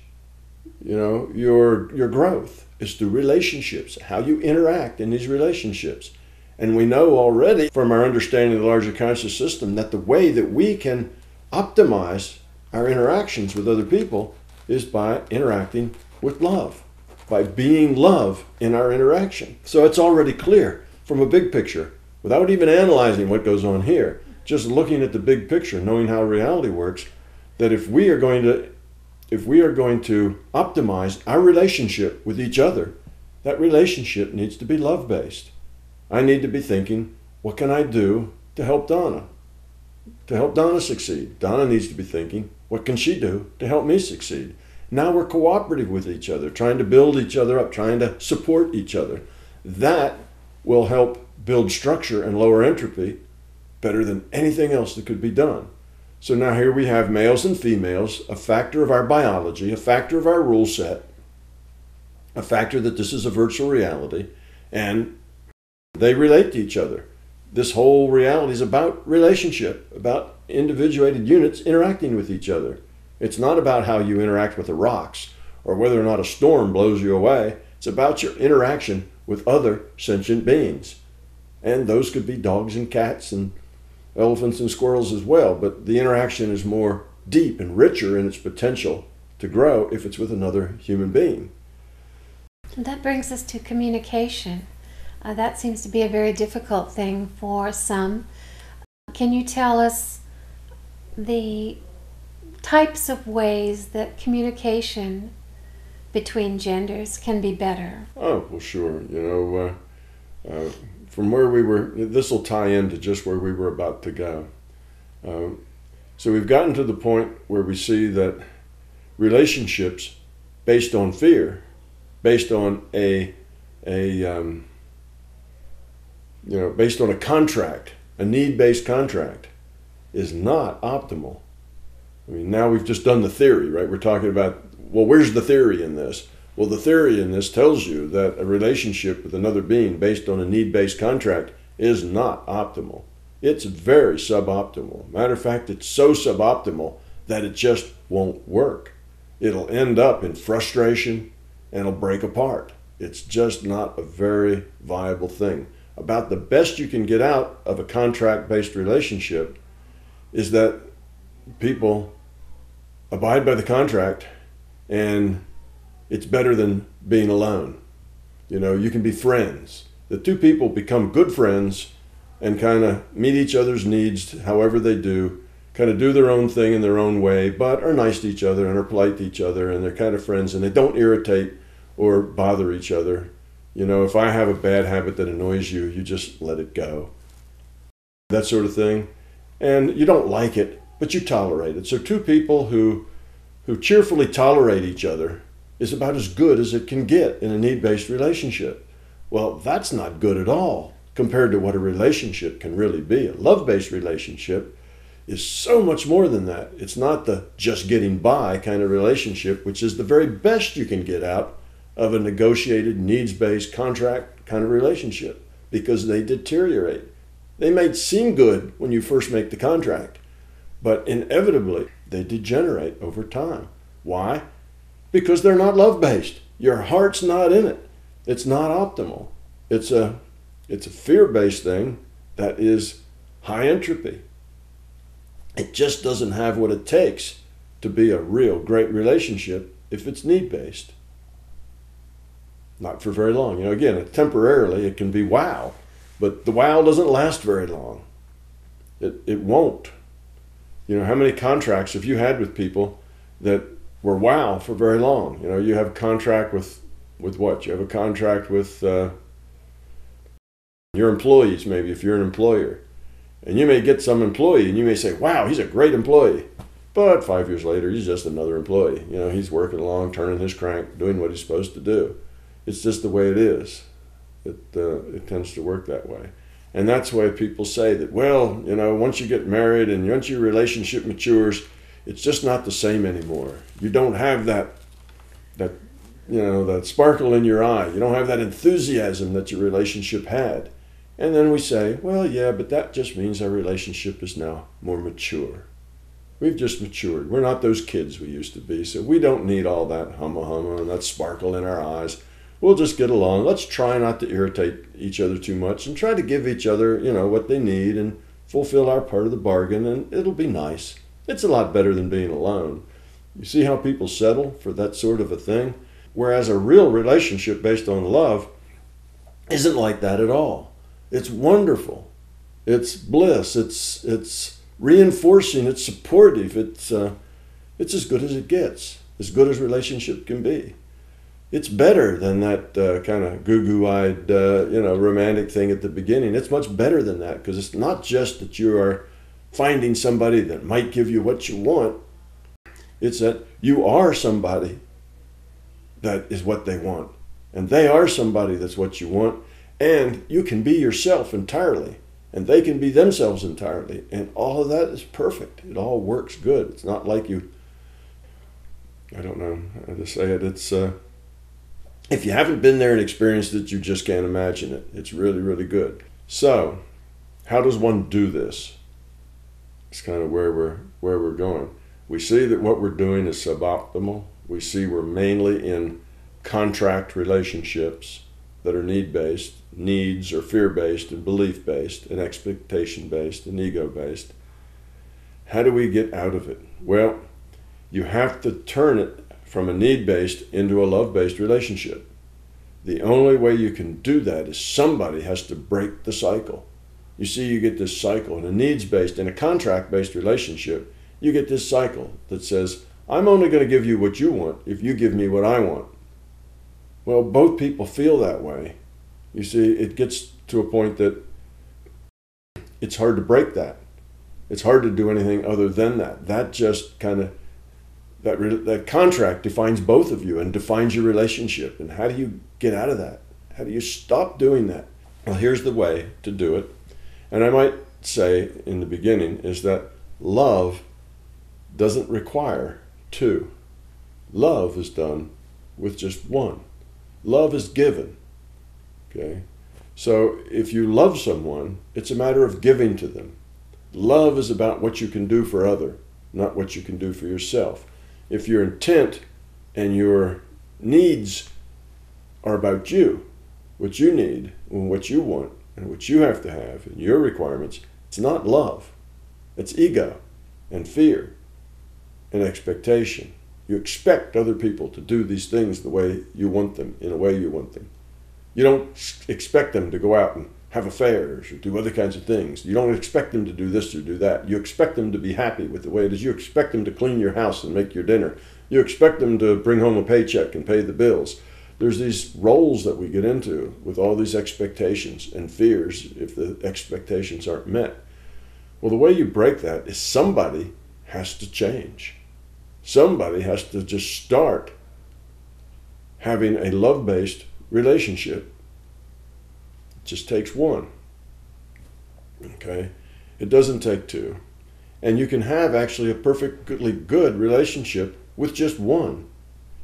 you know, your, your growth is through relationships, how you interact in these relationships. And we know already from our understanding of the larger conscious system that the way that we can optimize our interactions with other people is by interacting with love, by being love in our interaction. So it's already clear from a big picture, without even analyzing what goes on here, just looking at the big picture, knowing how reality works, that if we are going to, if we are going to optimize our relationship with each other, that relationship needs to be love-based. I need to be thinking, what can I do to help Donna? To help Donna succeed. Donna needs to be thinking, what can she do to help me succeed? Now we're cooperative with each other, trying to build each other up, trying to support each other. That will help build structure and lower entropy better than anything else that could be done. So now here we have males and females, a factor of our biology, a factor of our rule set, a factor that this is a virtual reality, and they relate to each other. This whole reality is about relationship, about individuated units interacting with each other. It's not about how you interact with the rocks or whether or not a storm blows you away. It's about your interaction with other sentient beings. And those could be dogs and cats and elephants and squirrels as well, but the interaction is more deep and richer in its potential to grow if it's with another human being. And that brings us to communication. Uh, that seems to be a very difficult thing for some. Can you tell us the types of ways that communication between genders can be better? Oh, well, sure. You know, uh, uh, from where we were, this will tie into just where we were about to go. Um, so we've gotten to the point where we see that relationships based on fear, based on a, a um, you know, based on a contract, a need-based contract, is not optimal. I mean, now we've just done the theory, right? We're talking about, well, where's the theory in this? Well, the theory in this tells you that a relationship with another being based on a need-based contract is not optimal. It's very suboptimal. Matter of fact, it's so suboptimal that it just won't work. It'll end up in frustration and it'll break apart. It's just not a very viable thing. About the best you can get out of a contract-based relationship is that people abide by the contract, and it's better than being alone. You know, you can be friends. The two people become good friends and kind of meet each other's needs however they do, kind of do their own thing in their own way, but are nice to each other and are polite to each other, and they're kind of friends, and they don't irritate or bother each other. You know, if I have a bad habit that annoys you, you just let it go. That sort of thing. And you don't like it, but you tolerate it. So two people who, who cheerfully tolerate each other is about as good as it can get in a need-based relationship. Well, that's not good at all compared to what a relationship can really be. A love-based relationship is so much more than that. It's not the just getting by kind of relationship, which is the very best you can get out of a negotiated, needs-based contract kind of relationship, because they deteriorate. They may seem good when you first make the contract, but inevitably, they degenerate over time. Why? Because they're not love-based. Your heart's not in it. It's not optimal. It's a, it's a fear-based thing that is high entropy. It just doesn't have what it takes to be a real great relationship if it's need-based. Not for very long. You know, again, temporarily it can be wow, but the wow doesn't last very long. It, it won't. You know, how many contracts have you had with people that were wow for very long? You know, you have a contract with, with what? You have a contract with, uh, Your employees, maybe, if you're an employer. And you may get some employee and you may say, wow, he's a great employee. But five years later, he's just another employee. You know, he's working along, turning his crank, doing what he's supposed to do. It's just the way it is. It, uh, it tends to work that way. And that's why people say that, well, you know, once you get married and once your relationship matures, it's just not the same anymore. You don't have that, that, you know, that sparkle in your eye. You don't have that enthusiasm that your relationship had. And then we say, well, yeah, but that just means our relationship is now more mature. We've just matured. We're not those kids we used to be, so we don't need all that humma-humma and that sparkle in our eyes. We'll just get along. Let's try not to irritate each other too much and try to give each other, you know, what they need and fulfill our part of the bargain, and it'll be nice. It's a lot better than being alone. You see how people settle for that sort of a thing? Whereas a real relationship based on love isn't like that at all. It's wonderful. It's bliss. It's, it's reinforcing. It's supportive. It's, uh, it's as good as it gets, as good as relationship can be. It's better than that uh, kind of goo-goo-eyed, uh, you know, romantic thing at the beginning. It's much better than that, because it's not just that you are finding somebody that might give you what you want. It's that you are somebody that is what they want, and they are somebody that's what you want, and you can be yourself entirely, and they can be themselves entirely, and all of that is perfect. It all works good. It's not like you, I don't know how to say it, it's... Uh, If you haven't been there and experienced it, you just can't imagine it. It's really, really good. So, how does one do this? It's kind of where we're, where we're going. We see that what we're doing is suboptimal. We see we're mainly in contract relationships that are need-based, needs are fear-based and belief-based and expectation-based and ego-based. How do we get out of it? Well, you have to turn it from a need-based into a love-based relationship. The only way you can do that is somebody has to break the cycle. You see, you get this cycle in a needs-based, in a contract-based relationship, you get this cycle that says, I'm only going to give you what you want if you give me what I want. Well, both people feel that way. You see, it gets to a point that it's hard to break that. It's hard to do anything other than that. That just kind of That, that contract defines both of you and defines your relationship. And how do you get out of that? How do you stop doing that? Well, here's the way to do it. And I might say in the beginning is that love doesn't require two. Love is done with just one. Love is given. Okay? So if you love someone, it's a matter of giving to them. Love is about what you can do for others, not what you can do for yourself. If your intent and your needs are about you, what you need and what you want and what you have to have and your requirements, it's not love. It's ego and fear and expectation. You expect other people to do these things the way you want them, in a way you want them. You don't expect them to go out and have affairs or do other kinds of things. You don't expect them to do this or do that. You expect them to be happy with the way it is. You expect them to clean your house and make your dinner. You expect them to bring home a paycheck and pay the bills. There's these roles that we get into with all these expectations and fears if the expectations aren't met. Well, the way you break that is somebody has to change. Somebody has to just start having a love-based relationship. Just takes one. Okay? It doesn't take two. And you can have actually a perfectly good relationship with just one.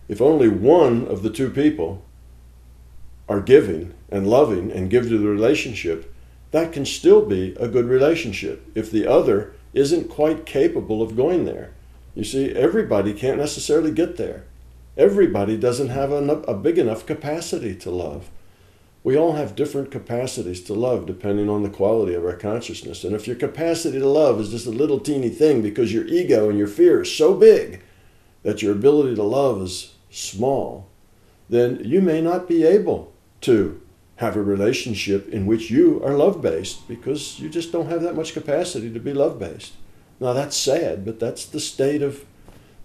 If only one of the two people are giving and loving and give to the relationship, that can still be a good relationship if the other isn't quite capable of going there. You see, everybody can't necessarily get there. Everybody doesn't have a big enough capacity to love. We all have different capacities to love depending on the quality of our consciousness. And if your capacity to love is just a little teeny thing because your ego and your fear is so big that your ability to love is small, then you may not be able to have a relationship in which you are love-based because you just don't have that much capacity to be love-based. Now that's sad, but that's the state of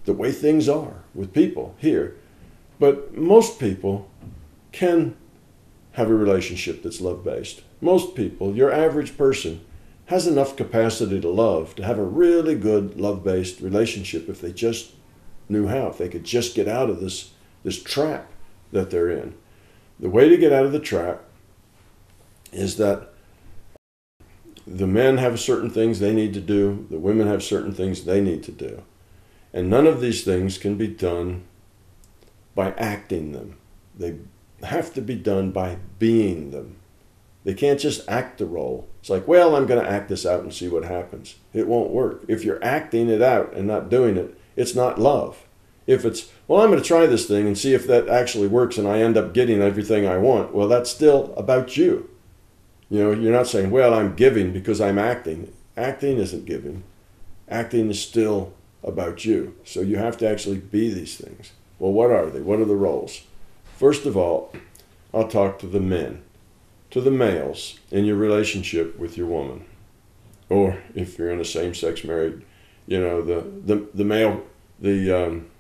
the way things are with people here. But most people can have a relationship that's love-based. Most people, your average person, has enough capacity to love to have a really good love-based relationship if they just knew how, if they could just get out of this, this trap that they're in. The way to get out of the trap is that the men have certain things they need to do, the women have certain things they need to do. And none of these things can be done by acting them. They have to be done by being them. They can't just act the role. It's like, well, I'm going to act this out and see what happens. It won't work. If you're acting it out and not doing it, it's not love. If it's, well, I'm going to try this thing and see if that actually works and I end up getting everything I want, well, that's still about you. You know, you're not saying, well, I'm giving because I'm acting. Acting isn't giving. Acting is still about you. So you have to actually be these things. Well, what are they? What are the roles? First of all, I'll talk to the men, to the males in your relationship with your woman. Or if you're in a same-sex married, you know, the, the, the male, the, um,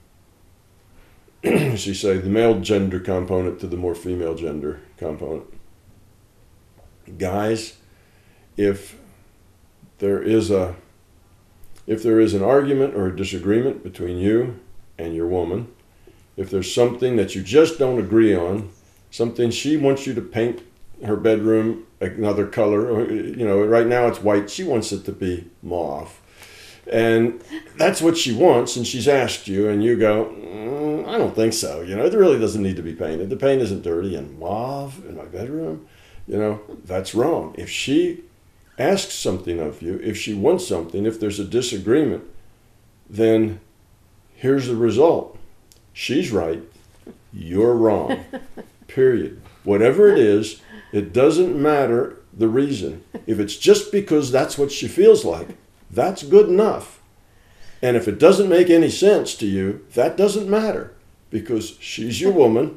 as you say, the male gender component to the more female gender component. Guys, if there is a, if there is an argument or a disagreement between you and your woman, if there's something that you just don't agree on, something she wants you to paint her bedroom another color, you know, right now it's white, she wants it to be mauve. And that's what she wants, and she's asked you, and you go, mm, I don't think so, you know, it really doesn't need to be painted. The paint isn't dirty, and mauve in my bedroom, you know, that's wrong. If she asks something of you, if she wants something, if there's a disagreement, then here's the result. She's right, you're wrong, period. Whatever it is, it doesn't matter the reason. If it's just because that's what she feels like, that's good enough. And if it doesn't make any sense to you, that doesn't matter, because she's your woman,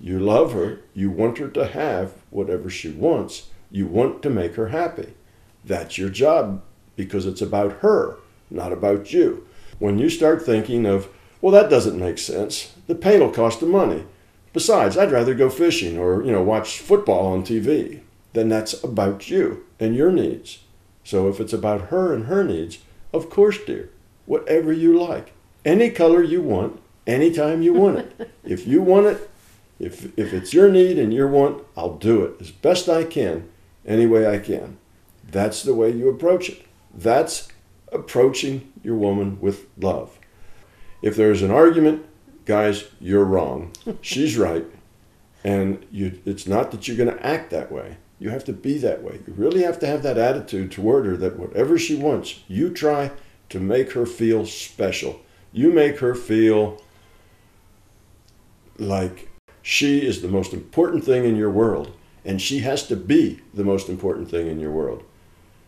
you love her, you want her to have whatever she wants, you want to make her happy. That's your job, because it's about her, not about you. When you start thinking of, well, that doesn't make sense. The paint will cost the money. Besides, I'd rather go fishing or, you know, watch football on T V. Then that's about you and your needs. So if it's about her and her needs, of course, dear, whatever you like. Any color you want, anytime you want it. If you want it, if, if it's your need and your want, I'll do it as best I can, any way I can. That's the way you approach it. That's approaching your woman with love. If there's an argument, guys, you're wrong. She's right. And you, it's not that you're going to act that way. You have to be that way. You really have to have that attitude toward her that whatever she wants, you try to make her feel special. You make her feel like she is the most important thing in your world, and she has to be the most important thing in your world.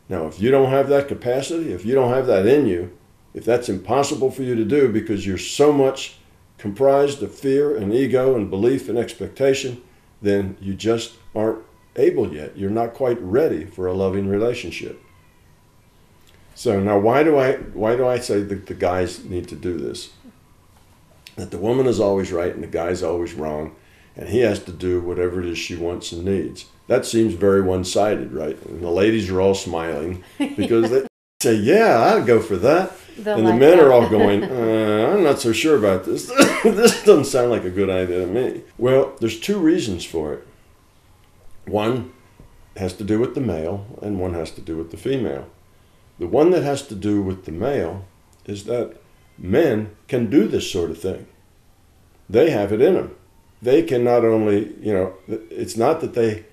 Now, if you don't have that capacity, if you don't have that in you, if that's impossible for you to do because you're so much comprised of fear and ego and belief and expectation, then you just aren't able yet. You're not quite ready for a loving relationship. So now why do I, why do I say that the guys need to do this? That the woman is always right and the guy's always wrong, and he has to do whatever it is she wants and needs. That seems very one-sided, right? And the ladies are all smiling because they say, yeah, I'll go for that. They'll and like the men that. Are all going, uh, I'm not so sure about this. This doesn't sound like a good idea to me. Well, there's two reasons for it. One has to do with the male, and one has to do with the female. The one that has to do with the male is that men can do this sort of thing. They have it in them. They can not only, you know, it's not that, they,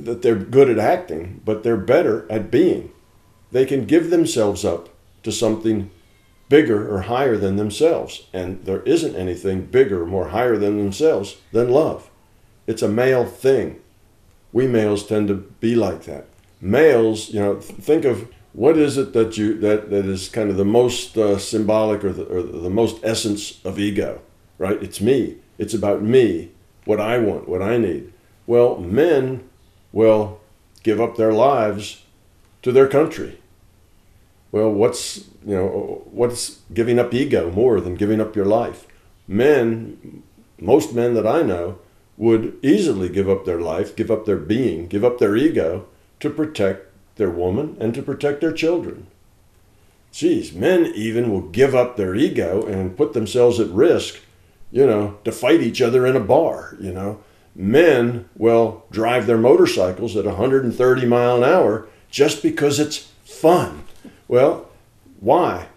that they're good at acting, but they're better at being. They can give themselves up to something bigger or higher than themselves. And there isn't anything bigger or more higher than themselves than love. It's a male thing. We males tend to be like that. Males, you know, th think of what is it that you that, that is kind of the most uh, symbolic or the, or the most essence of ego, right? It's me. It's about me, what I want, what I need. Well, men will give up their lives to their country. Well, what's, you know, what's giving up ego more than giving up your life? Men, most men that I know, would easily give up their life, give up their being, give up their ego to protect their woman and to protect their children. Geez, men even will give up their ego and put themselves at risk, you know, to fight each other in a bar, you know. Men will drive their motorcycles at one hundred thirty miles an hour just because it's fun. Well, why?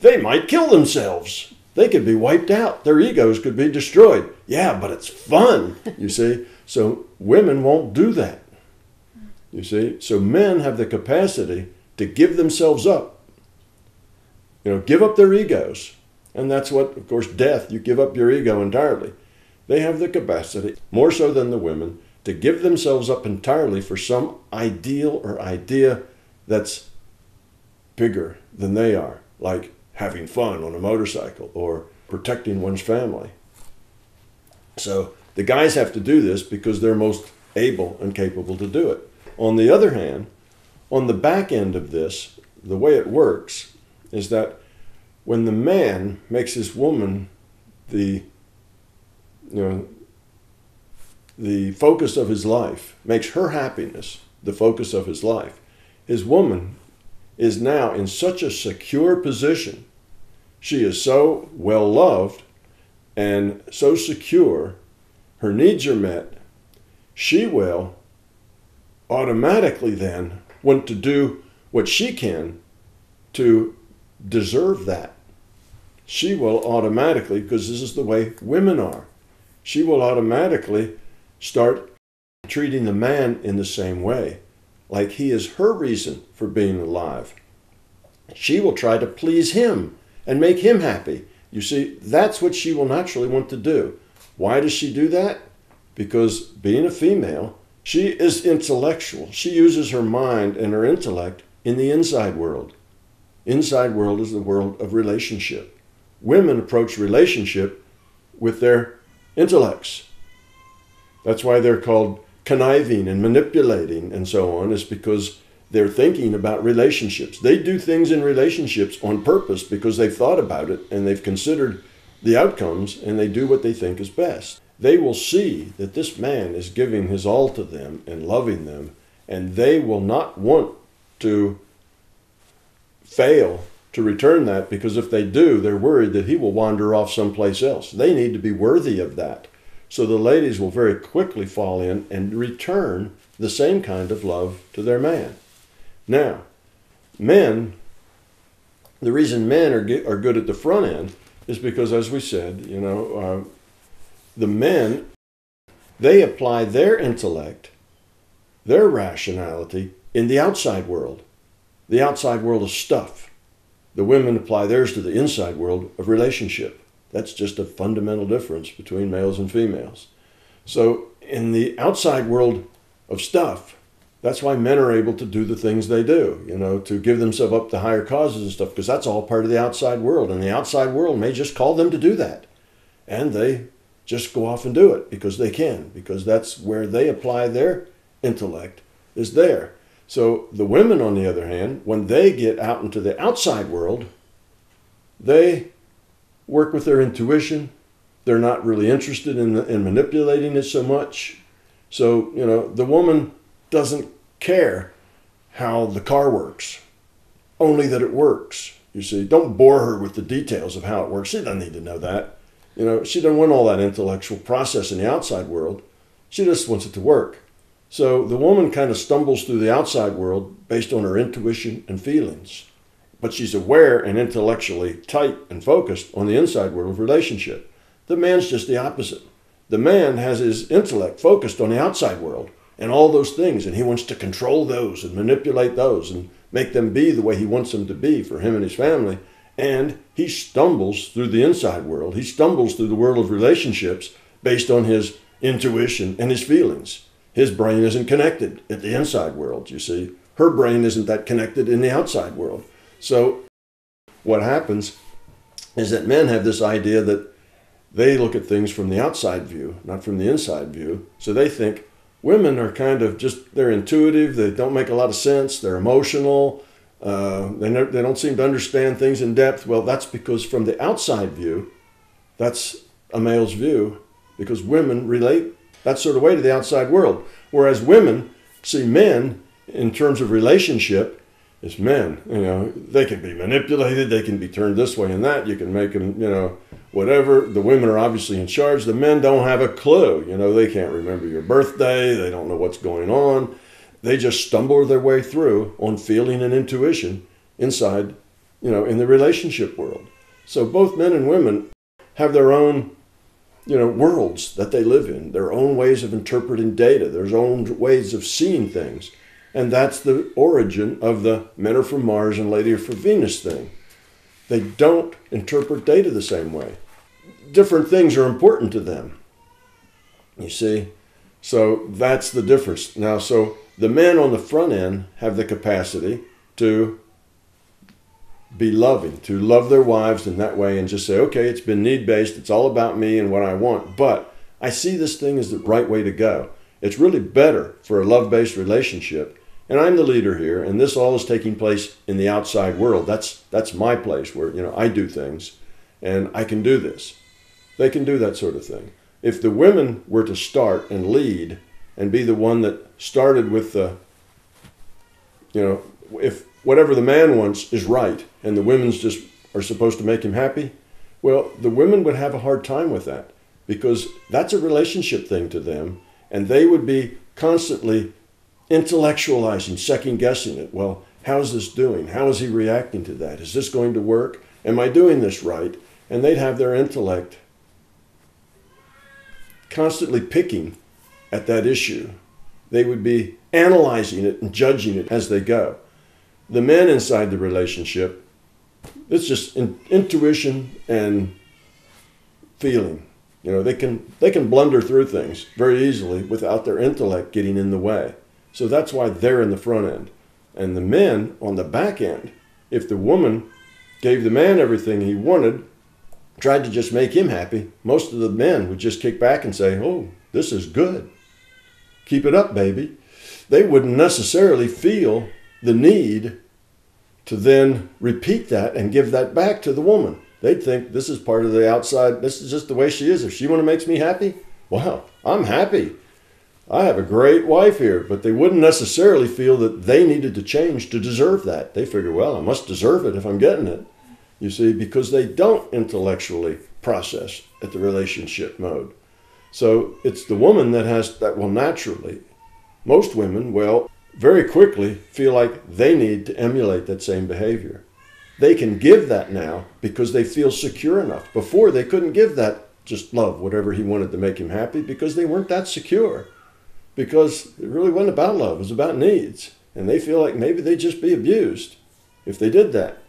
They might kill themselves. They could be wiped out. Their egos could be destroyed. Yeah, but it's fun, you see. So women won't do that, you see. So men have the capacity to give themselves up, you know, give up their egos. And that's what, of course, death, you give up your ego entirely. They have the capacity, more so than the women, to give themselves up entirely for some ideal or idea that's bigger than they are, like having fun on a motorcycle or protecting one's family. So the guys have to do this because they're most able and capable to do it. On the other hand, on the back end of this, the way it works is that when the man makes his woman the you know, the focus of his life, makes her happiness the focus of his life, his woman is now in such a secure position. She is so well loved and so secure, her needs are met, she will automatically then want to do what she can to deserve that. She will automatically, because this is the way women are, she will automatically start treating the man in the same way, like he is her reason for being alive. She will try to please him and make him happy. You see, that's what she will naturally want to do. Why does she do that? Because being a female, she is intellectual. She uses her mind and her intellect in the inside world. Inside world is the world of relationship. Women approach relationship with their intellects. That's why they're called conniving and manipulating and so on, is because they're thinking about relationships. They do things in relationships on purpose because they've thought about it and they've considered the outcomes, and they do what they think is best. They will see that this man is giving his all to them and loving them, and they will not want to fail to return that, because if they do, they're worried that he will wander off someplace else. They need to be worthy of that. So the ladies will very quickly fall in and return the same kind of love to their man. Now, men, the reason men are, get, are good at the front end is because, as we said, you know, uh, the men, they apply their intellect, their rationality in the outside world. The outside world is stuff. The women apply theirs to the inside world of relationship. That's just a fundamental difference between males and females. So in the outside world of stuff, that's why men are able to do the things they do, you know, to give themselves up to higher causes and stuff, because that's all part of the outside world. And the outside world may just call them to do that. And they just go off and do it because they can, because that's where they apply their intellect is there. So the women, on the other hand, when they get out into the outside world, they work with their intuition. They're not really interested in, the, in manipulating it so much. So, you know, the woman doesn't care how the car works, only that it works, you see. Don't bore her with the details of how it works. She doesn't need to know that. You know, she doesn't want all that intellectual process in the outside world. She just wants it to work. So the woman kind of stumbles through the outside world based on her intuition and feelings, but she's aware and intellectually tight and focused on the inside world of relationship. The man's just the opposite. The man has his intellect focused on the outside world and all those things, and he wants to control those and manipulate those and make them be the way he wants them to be for him and his family. And he stumbles through the inside world. He stumbles through the world of relationships based on his intuition and his feelings. His brain isn't connected at the inside world, you see. Her brain isn't that connected in the outside world. So what happens is that men have this idea that they look at things from the outside view, not from the inside view. So they think women are kind of just, they're intuitive, they don't make a lot of sense, they're emotional, uh, they, never, they don't seem to understand things in depth. Well, that's because from the outside view, that's a male's view, because women relate that sort of way to the outside world. Whereas women see men in terms of relationship as men. You know, they can be manipulated, they can be turned this way and that, you can make them, you know, whatever. The women are obviously in charge. The men don't have a clue. You know, they can't remember your birthday, they don't know what's going on. They just stumble their way through on feeling and intuition inside, you know, in the relationship world. So both men and women have their own, you know, worlds that they live in, their own ways of interpreting data, their own ways of seeing things. And that's the origin of the men are from Mars and lady are from Venus thing. They don't interpret data the same way. Different things are important to them, you see. So that's the difference. Now, so the men on the front end have the capacity to be loving, to love their wives in that way and just say, okay, it's been need-based, it's all about me and what I want, but I see this thing as the right way to go. It's really better for a love-based relationship, and I'm the leader here, and this all is taking place in the outside world. That's, that's my place where, you know, I do things, and I can do this. They can do that sort of thing. If the women were to start and lead and be the one that started with the, you know, if whatever the man wants is right, and the women's just are supposed to make him happy, well, the women would have a hard time with that because that's a relationship thing to them, and they would be constantly intellectualizing, second-guessing it. Well, how's this doing? How is he reacting to that? Is this going to work? Am I doing this right? And they'd have their intellect constantly picking at that issue. They would be analyzing it and judging it as they go. The men inside the relationship, it's just in, intuition and feeling. You know, they can, they can blunder through things very easily without their intellect getting in the way. So that's why they're in the front end. And the men on the back end, if the woman gave the man everything he wanted, tried to just make him happy, most of the men would just kick back and say, oh, this is good. Keep it up, baby. They wouldn't necessarily feel the need to then repeat that and give that back to the woman. They'd think this is part of the outside. This is just the way she is. If she want to make me happy, wow, I'm happy. I have a great wife here. But they wouldn't necessarily feel that they needed to change to deserve that. They figure, well, I must deserve it if I'm getting it. You see, because they don't intellectually process at the relationship mode. So it's the woman that has that will naturally, most women will very quickly feel like they need to emulate that same behavior. They can give that now because they feel secure enough. Before, they couldn't give that just love, whatever he wanted to make him happy, because they weren't that secure. Because it really wasn't about love, it was about needs. And they feel like maybe they'd just be abused if they did that.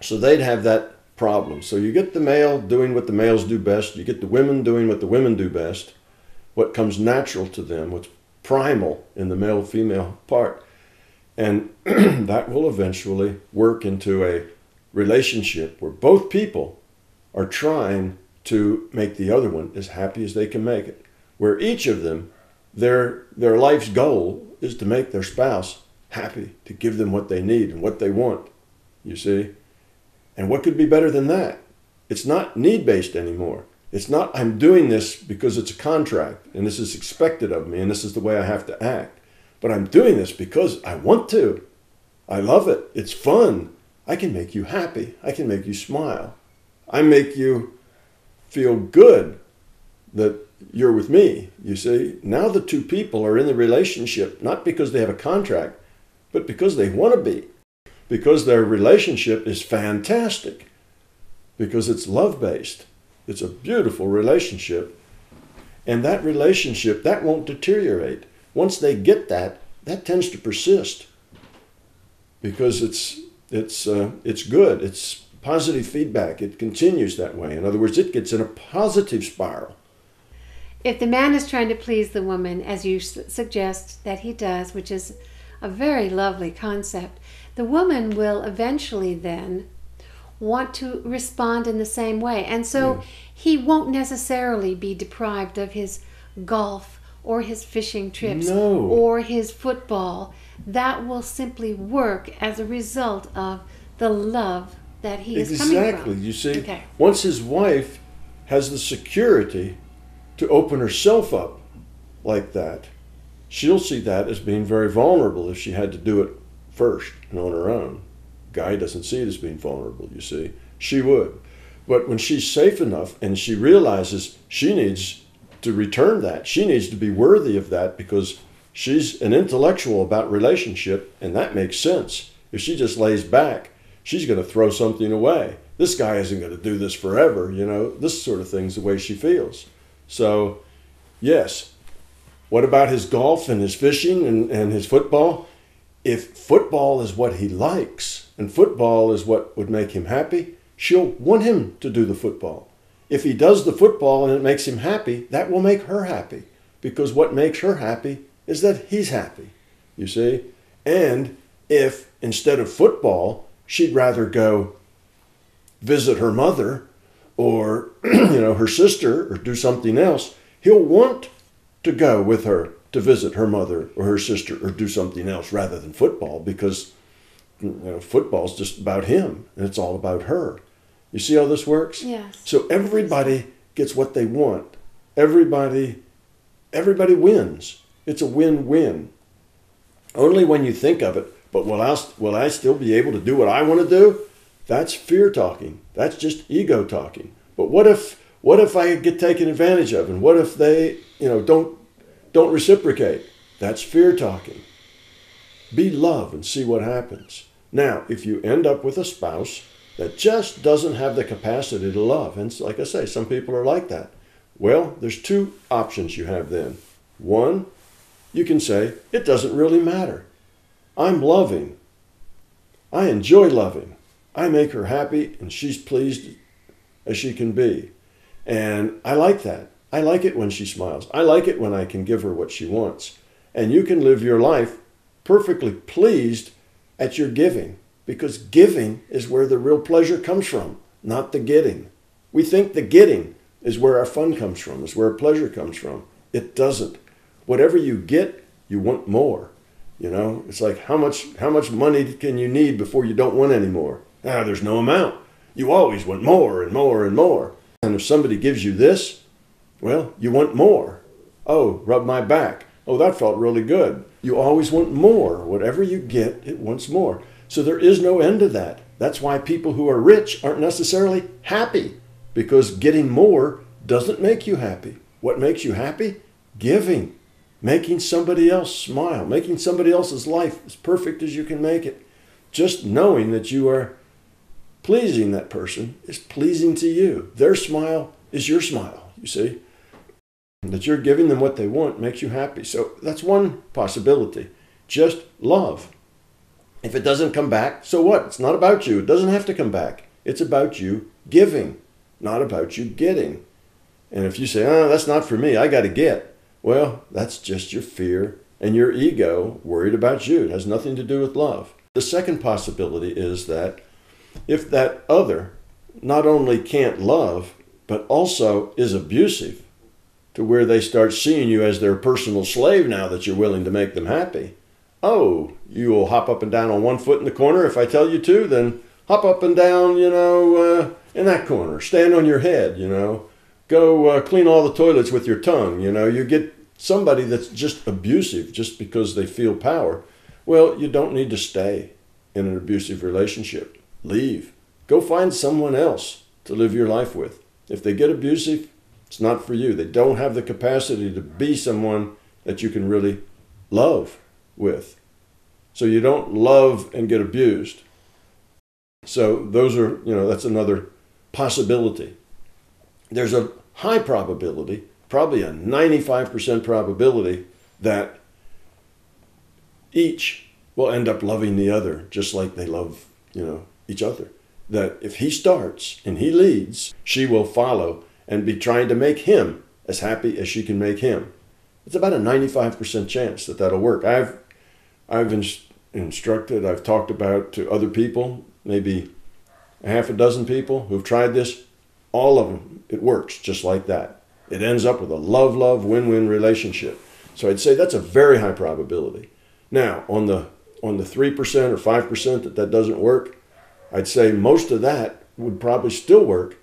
So they'd have that problem. So you get the male doing what the males do best, you get the women doing what the women do best, what comes natural to them, what's primal in the male-female part. And that will eventually work into a relationship where both people are trying to make the other one as happy as they can make it. Where each of them, their, their life's goal is to make their spouse happy, to give them what they need and what they want, you see? And what could be better than that? It's not need-based anymore. It's not, I'm doing this because it's a contract and this is expected of me and this is the way I have to act. But I'm doing this because I want to. I love it. It's fun. I can make you happy. I can make you smile. I make you feel good that you're with me, you see. Now the two people are in the relationship, not because they have a contract, but because they want to be. Because their relationship is fantastic. Because it's love-based. It's a beautiful relationship. And that relationship, that won't deteriorate. Once they get that, that tends to persist. Because it's, it's, uh, it's good. It's positive feedback. It continues that way. In other words, it gets in a positive spiral. If the man is trying to please the woman, as you suggest that he does, which is a very lovely concept, the woman will eventually then want to respond in the same way. And so yes, he won't necessarily be deprived of his golf or his fishing trips, no, or his football. That will simply work as a result of the love that he exactly is coming from. Exactly. You see, okay, once his wife has the security to open herself up like that, she'll see that as being very vulnerable if she had to do it first and on her own. Guy doesn't see it as being vulnerable, you see. She would. But when she's safe enough and she realizes she needs to return that, she needs to be worthy of that because she's an intellectual about relationship, and that makes sense. If she just lays back, she's going to throw something away. This guy isn't going to do this forever, you know. This sort of thing's the way she feels. So, yes. What about his golf and his fishing and, and his football? If football is what he likes and football is what would make him happy, she'll want him to do the football. If he does the football and it makes him happy, that will make her happy, because what makes her happy is that he's happy, you see? And if instead of football, she'd rather go visit her mother or you know, her sister or do something else, he'll want to go with her to visit her mother or her sister or do something else rather than football, because you know, football's just about him and it's all about her. You see how this works? Yes. So everybody gets what they want. Everybody, everybody wins. It's a win-win. Only when you think of it, but will I, will I still be able to do what I want to do? That's fear talking. That's just ego talking. But what if, what if I get taken advantage of? And what if they, you know, don't, don't reciprocate? That's fear talking. Be love and see what happens. Now, if you end up with a spouse that just doesn't have the capacity to love, and like I say, some people are like that. Well, there's two options you have then. One, you can say, it doesn't really matter. I'm loving. I enjoy loving. I make her happy and she's pleased as she can be. And I like that. I like it when she smiles. I like it when I can give her what she wants. And you can live your life perfectly pleased at your giving, because giving is where the real pleasure comes from, not the getting. We think the getting is where our fun comes from, is where pleasure comes from. It doesn't. Whatever you get, you want more. You know, it's like how much, how much money can you need before you don't want any more? Ah, there's no amount. You always want more and more and more. And if somebody gives you this, well, you want more. Oh, rub my back. Oh, that felt really good. You always want more. Whatever you get, it wants more. So there is no end to that. That's why people who are rich aren't necessarily happy, because getting more doesn't make you happy. What makes you happy? Giving. Making somebody else smile. Making somebody else's life as perfect as you can make it. Just knowing that you are pleasing that person is pleasing to you. Their smile is your smile, you see? That you're giving them what they want makes you happy. So that's one possibility. Just love. If it doesn't come back, so what? It's not about you. It doesn't have to come back. It's about you giving, not about you getting. And if you say, oh, that's not for me, I got to get. Well, that's just your fear and your ego worried about you. It has nothing to do with love. The second possibility is that if that other not only can't love, but also is abusive, to where they start seeing you as their personal slave now that you're willing to make them happy. Oh, you will hop up and down on one foot in the corner. If I tell you to, then hop up and down, you know, uh, in that corner. Stand on your head, you know. Go uh, clean all the toilets with your tongue, you know. You get somebody that's just abusive just because they feel power. Well, you don't need to stay in an abusive relationship. Leave. Go find someone else to live your life with. If they get abusive, it's not for you. They don't have the capacity to be someone that you can really love with. So you don't love and get abused. So those are, you know, that's another possibility. There's a high probability, probably a ninety-five percent probability, that each will end up loving the other just like they love, you know, each other. That if he starts and he leads, she will follow and be trying to make him as happy as she can make him. It's about a ninety-five percent chance that that'll work. I've, I've inst instructed, I've talked about to other people, maybe a half a dozen people who've tried this. All of them, it works just like that. It ends up with a love-love, win-win relationship. So I'd say that's a very high probability. Now, on the, on the three percent or five percent that that doesn't work, I'd say most of that would probably still work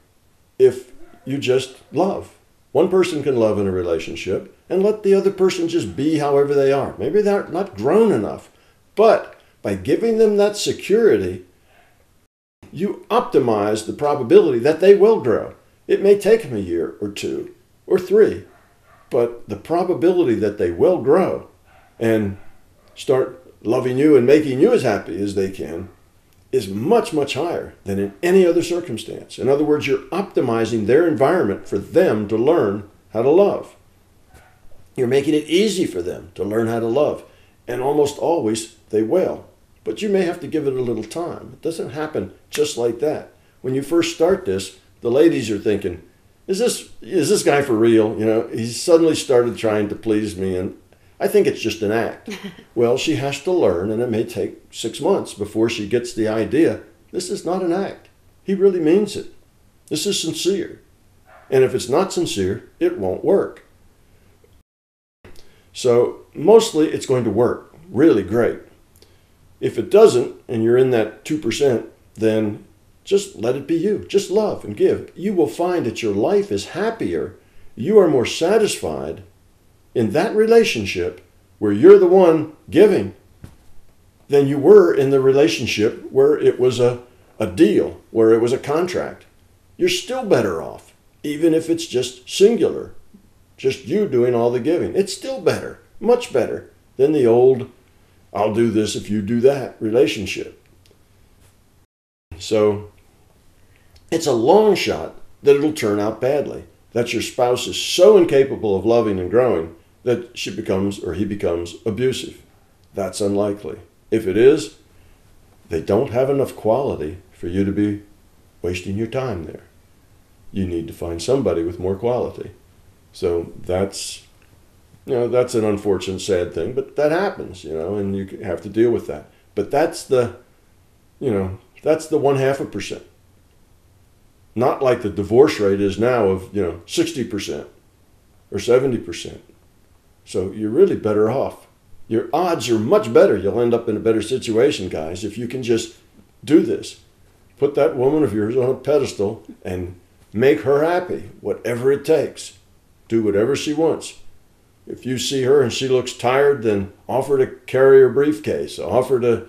if you just love. One person can love in a relationship and let the other person just be however they are. Maybe they're not grown enough, but by giving them that security, you optimize the probability that they will grow. It may take them a year or two or three, but the probability that they will grow and start loving you and making you as happy as they can is much, much higher than in any other circumstance. In other words, you're optimizing their environment for them to learn how to love. You're making it easy for them to learn how to love, and almost always they will. But you may have to give it a little time. It doesn't happen just like that. When you first start this, the ladies are thinking, is this, is this guy for real? You know, he suddenly started trying to please me, and I think it's just an act. Well, she has to learn, and it may take six months before she gets the idea. This is not an act. He really means it. This is sincere. And if it's not sincere, it won't work. So mostly it's going to work really great. If it doesn't, and you're in that two percent, then just let it be you. Just love and give. You will find that your life is happier. You are more satisfied in that relationship where you're the one giving than you were in the relationship where it was a, a deal, where it was a contract. You're still better off, even if it's just singular, just you doing all the giving. It's still better, much better than the old, I'll do this if you do that relationship. So it's a long shot that it'll turn out badly, that your spouse is so incapable of loving and growing that she becomes or he becomes abusive. That's unlikely. If it is, they don't have enough quality for you to be wasting your time there. You need to find somebody with more quality. So that's, you know, that's an unfortunate, sad thing, but that happens, you know, and you have to deal with that. But that's the, you know, that's the one half a percent. Not like the divorce rate is now of, you know, sixty percent or seventy percent. So you're really better off. Your odds are much better. You'll end up in a better situation, guys, if you can just do this. Put that woman of yours on a pedestal and make her happy, whatever it takes. Do whatever she wants. If you see her and she looks tired, then offer to carry her briefcase. Offer to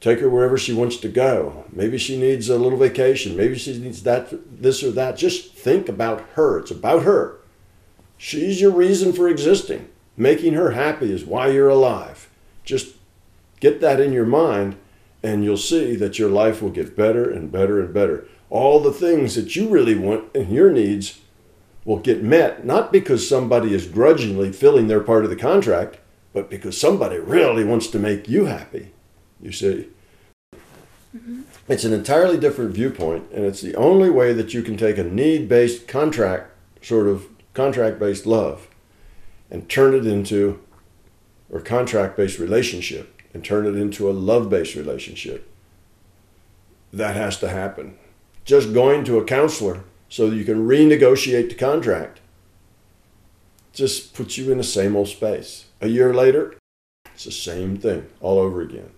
take her wherever she wants to go. Maybe she needs a little vacation. Maybe she needs that, this or that. Just think about her. It's about her. She's your reason for existing. Making her happy is why you're alive. Just get that in your mind, and you'll see that your life will get better and better and better. All the things that you really want and your needs will get met, not because somebody is grudgingly filling their part of the contract, but because somebody really wants to make you happy. You see, mm-hmm. It's an entirely different viewpoint, and it's the only way that you can take a need-based contract, sort of contract-based love, and turn it into, or contract-based relationship, and turn it into a love-based relationship. That has to happen. Just going to a counselor so that you can renegotiate the contract just puts you in the same old space. A year later, it's the same thing all over again.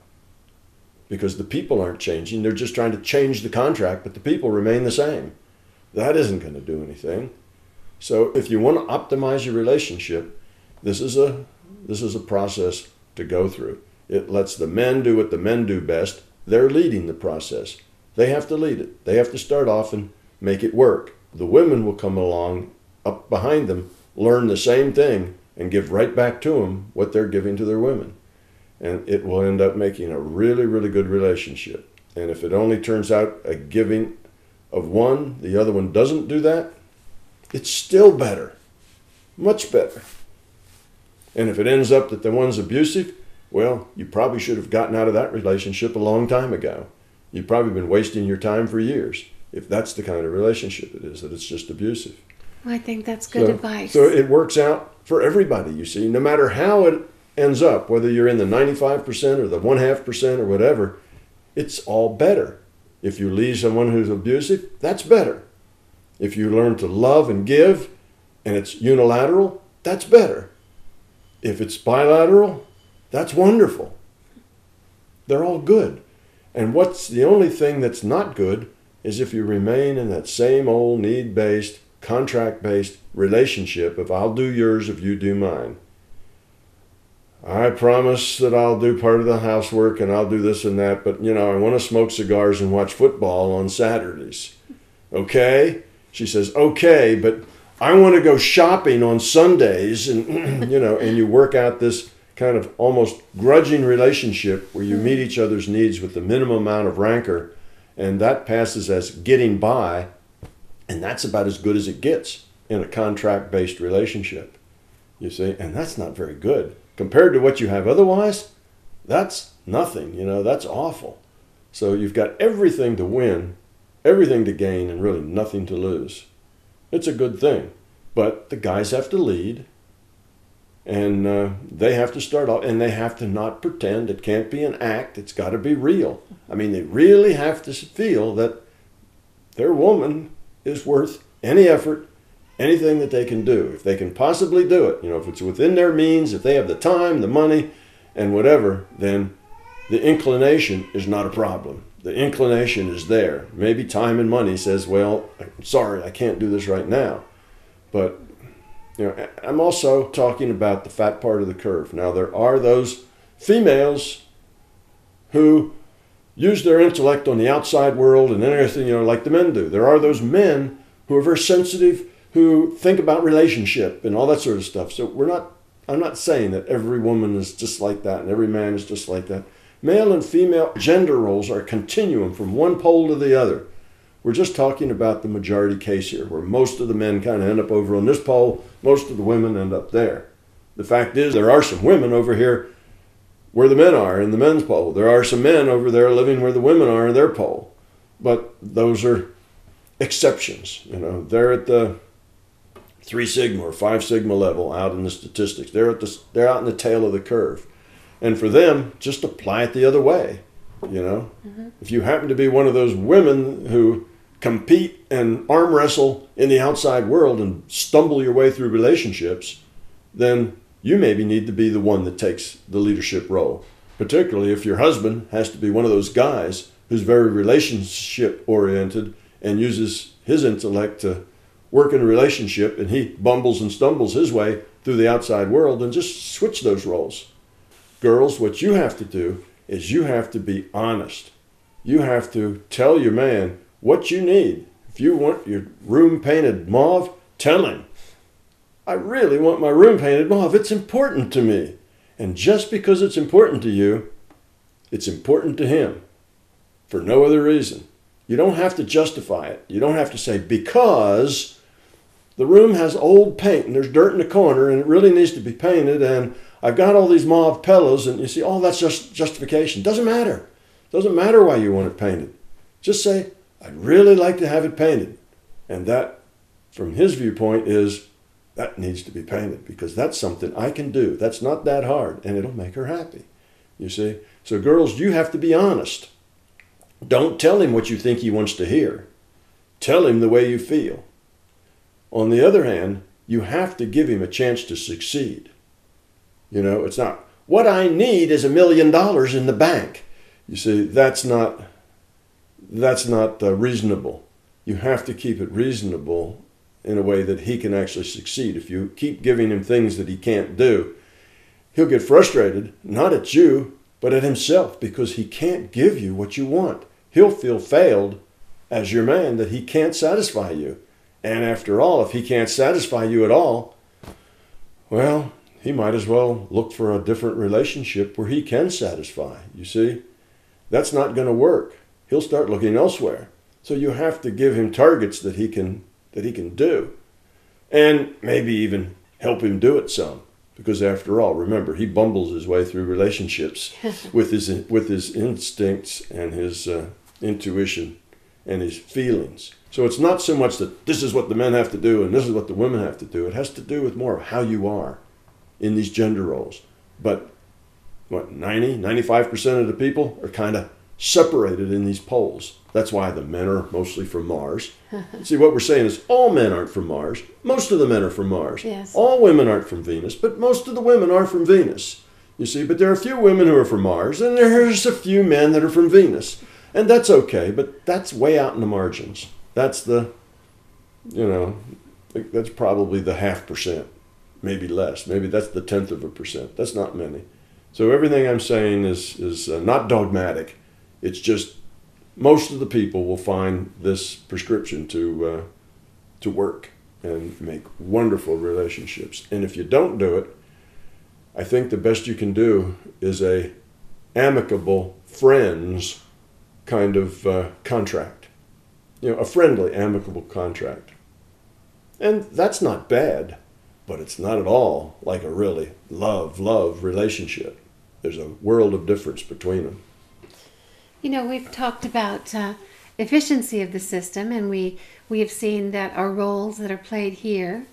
Because the people aren't changing. They're just trying to change the contract, but the people remain the same. That isn't going to do anything. So if you want to optimize your relationship, this is a, this is a process to go through. It lets the men do what the men do best. They're leading the process. They have to lead it. They have to start off and make it work. The women will come along up behind them, learn the same thing, and give right back to them what they're giving to their women. And it will end up making a really, really good relationship. And if it only turns out a giving of one, the other one doesn't do that, it's still better, much better. And if it ends up that the one's abusive, well, you probably should have gotten out of that relationship a long time ago. You've probably been wasting your time for years, if that's the kind of relationship it is, that it's just abusive. Well, I think that's good so, advice. So it works out for everybody, you see, no matter how it ends up, whether you're in the ninety-five percent or the one half percent or whatever, it's all better. If you leave someone who's abusive, that's better. If you learn to love and give and it's unilateral, that's better. If it's bilateral, that's wonderful. They're all good. And what's the only thing that's not good is if you remain in that same old need-based contract-based relationship of I'll do yours if you do mine. I promise that I'll do part of the housework and I'll do this and that, but, you know, I want to smoke cigars and watch football on Saturdays. Okay? She says, okay, but I want to go shopping on Sundays, and, you know, and you work out this kind of almost grudging relationship where you meet each other's needs with the minimum amount of rancor, and that passes as getting by, and that's about as good as it gets in a contract-based relationship, you see, and that's not very good. Compared to what you have otherwise, that's nothing, you know, that's awful. So you've got everything to win, everything to gain, and really nothing to lose. It's a good thing, but the guys have to lead, and uh, they have to start off, and they have to not pretend. It can't be an act, it's got to be real. I mean, they really have to feel that their woman is worth any effort, anything that they can do, if they can possibly do it. You know, if it's within their means, if they have the time, the money, and whatever, then the inclination is not a problem. The inclination is there. Maybe time and money says, well, I'm sorry, I can't do this right now. But, you know, I'm also talking about the fat part of the curve. Now, there are those females who use their intellect on the outside world and everything, you know, like the men do. There are those men who are very sensitive, who think about relationship and all that sort of stuff. So we're not, I'm not saying that every woman is just like that and every man is just like that. Male and female gender roles are a continuum from one pole to the other. We're just talking about the majority case here, where most of the men kind of end up over on this pole, most of the women end up there. The fact is, there are some women over here where the men are in the men's pole. There are some men over there living where the women are in their pole. But those are exceptions, you know. They're at the three sigma or five sigma level out in the statistics. They're at the, they're out in the tail of the curve. And for them, just apply it the other way, you know. Mm-hmm. If you happen to be one of those women who compete and arm wrestle in the outside world and stumble your way through relationships, then you maybe need to be the one that takes the leadership role, particularly if your husband has to be one of those guys who's very relationship oriented and uses his intellect to work in a relationship, and he bumbles and stumbles his way through the outside world. And just switch those roles. Girls, what you have to do is you have to be honest. You have to tell your man what you need. If you want your room painted mauve, tell him, I really want my room painted mauve. It's important to me. And just because it's important to you, it's important to him for no other reason. You don't have to justify it. You don't have to say, because the room has old paint and there's dirt in the corner and it really needs to be painted, and I've got all these mauve pillows, and you see, oh, that's just justification. Doesn't matter. Doesn't matter why you want it painted. Just say, I'd really like to have it painted. And that, from his viewpoint, is that needs to be painted, because that's something I can do. That's not that hard, and it'll make her happy, you see. So girls, you have to be honest. Don't tell him what you think he wants to hear. Tell him the way you feel. On the other hand, you have to give him a chance to succeed. You know, it's not, what I need is a million dollars in the bank. You see, that's not, that's not uh, reasonable. You have to keep it reasonable in a way that he can actually succeed. If you keep giving him things that he can't do, he'll get frustrated, not at you, but at himself, because he can't give you what you want. He'll feel failed as your man, that he can't satisfy you. And after all, if he can't satisfy you at all, well, he might as well look for a different relationship where he can satisfy. You see, that's not going to work. He'll start looking elsewhere. So you have to give him targets that he can, that he can do, and maybe even help him do it some. Because after all, remember, he bumbles his way through relationships with his, with his instincts and his uh, intuition and his feelings. So it's not so much that this is what the men have to do and this is what the women have to do. It has to do with more of how you are in these gender roles. But what, ninety, ninety-five percent of the people are kind of separated in these poles. That's why the men are mostly from Mars. See, what we're saying is all men aren't from Mars. Most of the men are from Mars. Yes. All women aren't from Venus, but most of the women are from Venus. You see, but there are a few women who are from Mars, and there's a few men that are from Venus. And that's okay, but that's way out in the margins. That's the, you know, That's probably the half percent, maybe less. Maybe that's the tenth of a percent. That's not many. So everything I'm saying is, is uh, not dogmatic. It's just most of the people will find this prescription to, uh, to work and make wonderful relationships. And if you don't do it, I think the best you can do is a amicable friends kind of uh, contract. You know, a friendly, amicable contract. And that's not bad, but it's not at all like a really love, love relationship. There's a world of difference between them. You know, we've talked about uh, efficiency of the system, and we, we have seen that our roles that are played here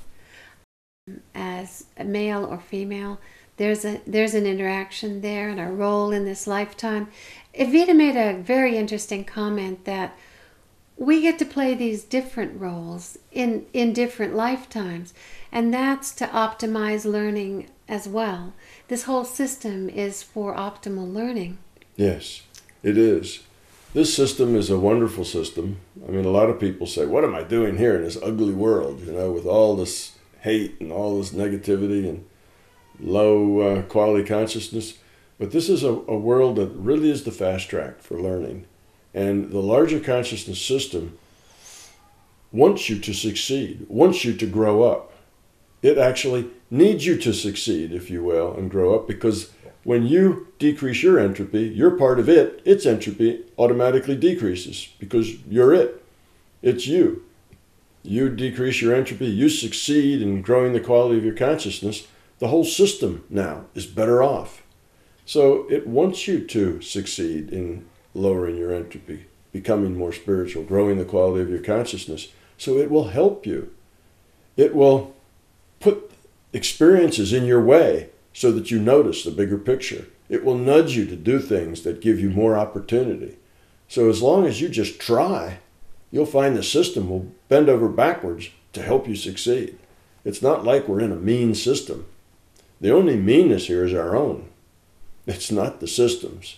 as male or female, there's, a, there's an interaction there and our role in this lifetime. Evita made a very interesting comment that we get to play these different roles in, in different lifetimes, and that's to optimize learning as well. This whole system is for optimal learning. Yes, it is. This system is a wonderful system. I mean, a lot of people say, what am I doing here in this ugly world, you know, with all this hate and all this negativity and low uh, quality consciousness? But this is a, a world that really is the fast track for learning. And the larger consciousness system wants you to succeed, wants you to grow up. It actually needs you to succeed, if you will, and grow up, because when you decrease your entropy, you're part of it, its entropy automatically decreases because you're it. It's you. You decrease your entropy, you succeed in growing the quality of your consciousness, the whole system now is better off. So it wants you to succeed in lowering your entropy, becoming more spiritual, growing the quality of your consciousness. So it will help you. It will put experiences in your way so that you notice the bigger picture. It will nudge you to do things that give you more opportunity. So as long as you just try, you'll find the system will bend over backwards to help you succeed. It's not like we're in a mean system. The only meanness here is our own. It's not the system's.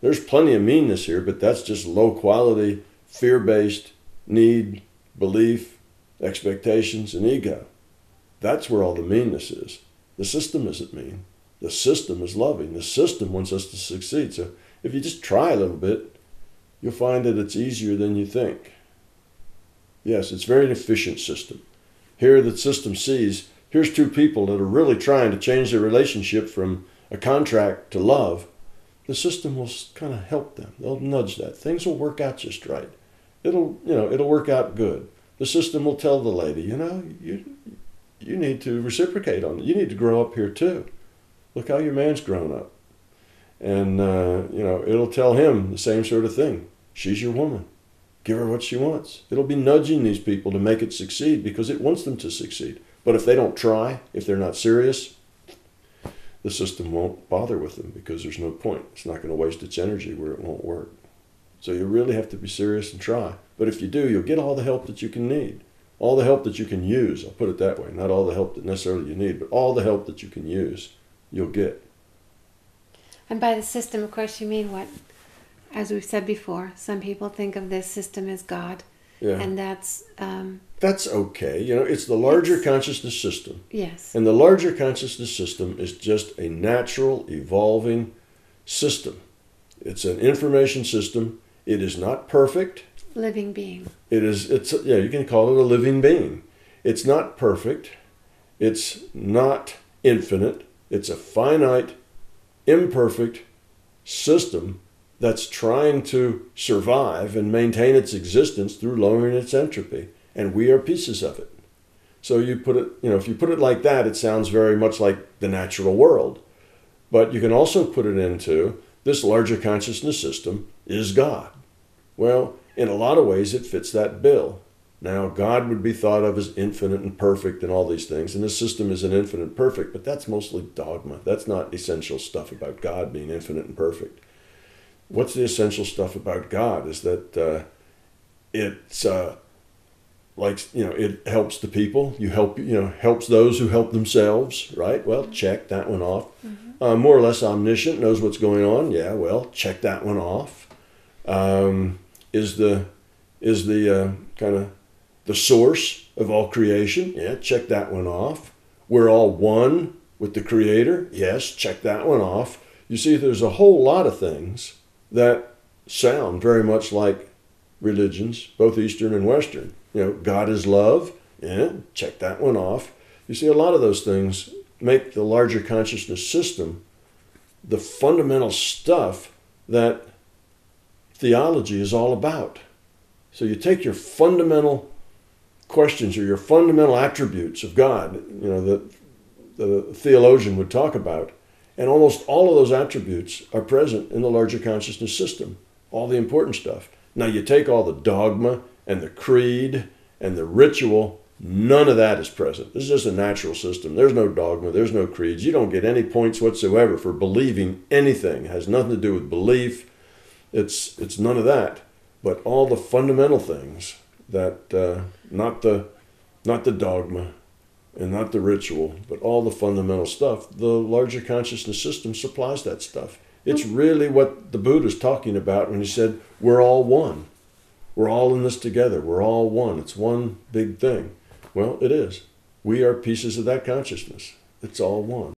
There's plenty of meanness here, but that's just low-quality, fear-based need, belief, expectations, and ego. That's where all the meanness is. The system isn't mean. The system is loving. The system wants us to succeed. So if you just try a little bit, you'll find that it's easier than you think. Yes, it's a very efficient system. Here the system sees, here's two people that are really trying to change their relationship from a contract to love. The system will kind of help them. They'll nudge that. Things will work out just right. It'll, you know, it'll work out good. The system will tell the lady, you know, you, you need to reciprocate on it. You need to grow up here too. Look how your man's grown up. And, uh, you know, it'll tell him the same sort of thing. She's your woman. Give her what she wants. It'll be nudging these people to make it succeed because it wants them to succeed. But if they don't try, if they're not serious, the system won't bother with them because there's no point. It's not going to waste its energy where it won't work. So you really have to be serious and try. But if you do, you'll get all the help that you can need. All the help that you can use. I'll put it that way. Not all the help that necessarily you need, but all the help that you can use, you'll get. And by the system, of course, you mean what, as we've said before, some people think of this system as God. Yeah. And that's... Um, that's okay. You know, it's the larger it's, consciousness system. Yes. And the larger consciousness system is just a natural, evolving system. It's an information system. It is not perfect. Living being. It is, it's, yeah, you can call it a living being. It's not perfect. It's not infinite. It's a finite, imperfect system that's trying to survive and maintain its existence through lowering its entropy. And we are pieces of it. So you put it, you know, if you put it like that, it sounds very much like the natural world. But you can also put it into this larger consciousness system is God. Well, in a lot of ways, it fits that bill. Now, God would be thought of as infinite and perfect and all these things. And this system is an infinite and perfect, but that's mostly dogma. That's not essential stuff about God being infinite and perfect. What's the essential stuff about God is that uh, it's... Uh, Like, you know, it helps the people. You help, you know, helps those who help themselves, right? Well, check that one off. Mm-hmm. uh, more or less omniscient, knows what's going on. Yeah, well, check that one off. Um, is the, is the uh, kind of the source of all creation. Yeah, check that one off. We're all one with the Creator. Yes, check that one off. You see, there's a whole lot of things that sound very much like religions, both Eastern and Western. You know, God is love. Yeah, check that one off. You see, a lot of those things make the larger consciousness system the fundamental stuff that theology is all about. So you take your fundamental questions or your fundamental attributes of God, you know, that the theologian would talk about, and almost all of those attributes are present in the larger consciousness system, all the important stuff. Now you take all the dogma and the creed and the ritual, none of that is present. This is just a natural system. There's no dogma, there's no creeds. You don't get any points whatsoever for believing anything. It has nothing to do with belief. It's, it's none of that. But all the fundamental things that, uh, not the, not the dogma and not the ritual, but all the fundamental stuff, the larger consciousness system supplies that stuff. It's really what the Buddha's talking about when he said, we're all one. We're all in this together. We're all one. It's one big thing. Well, it is. We are pieces of that consciousness. It's all one.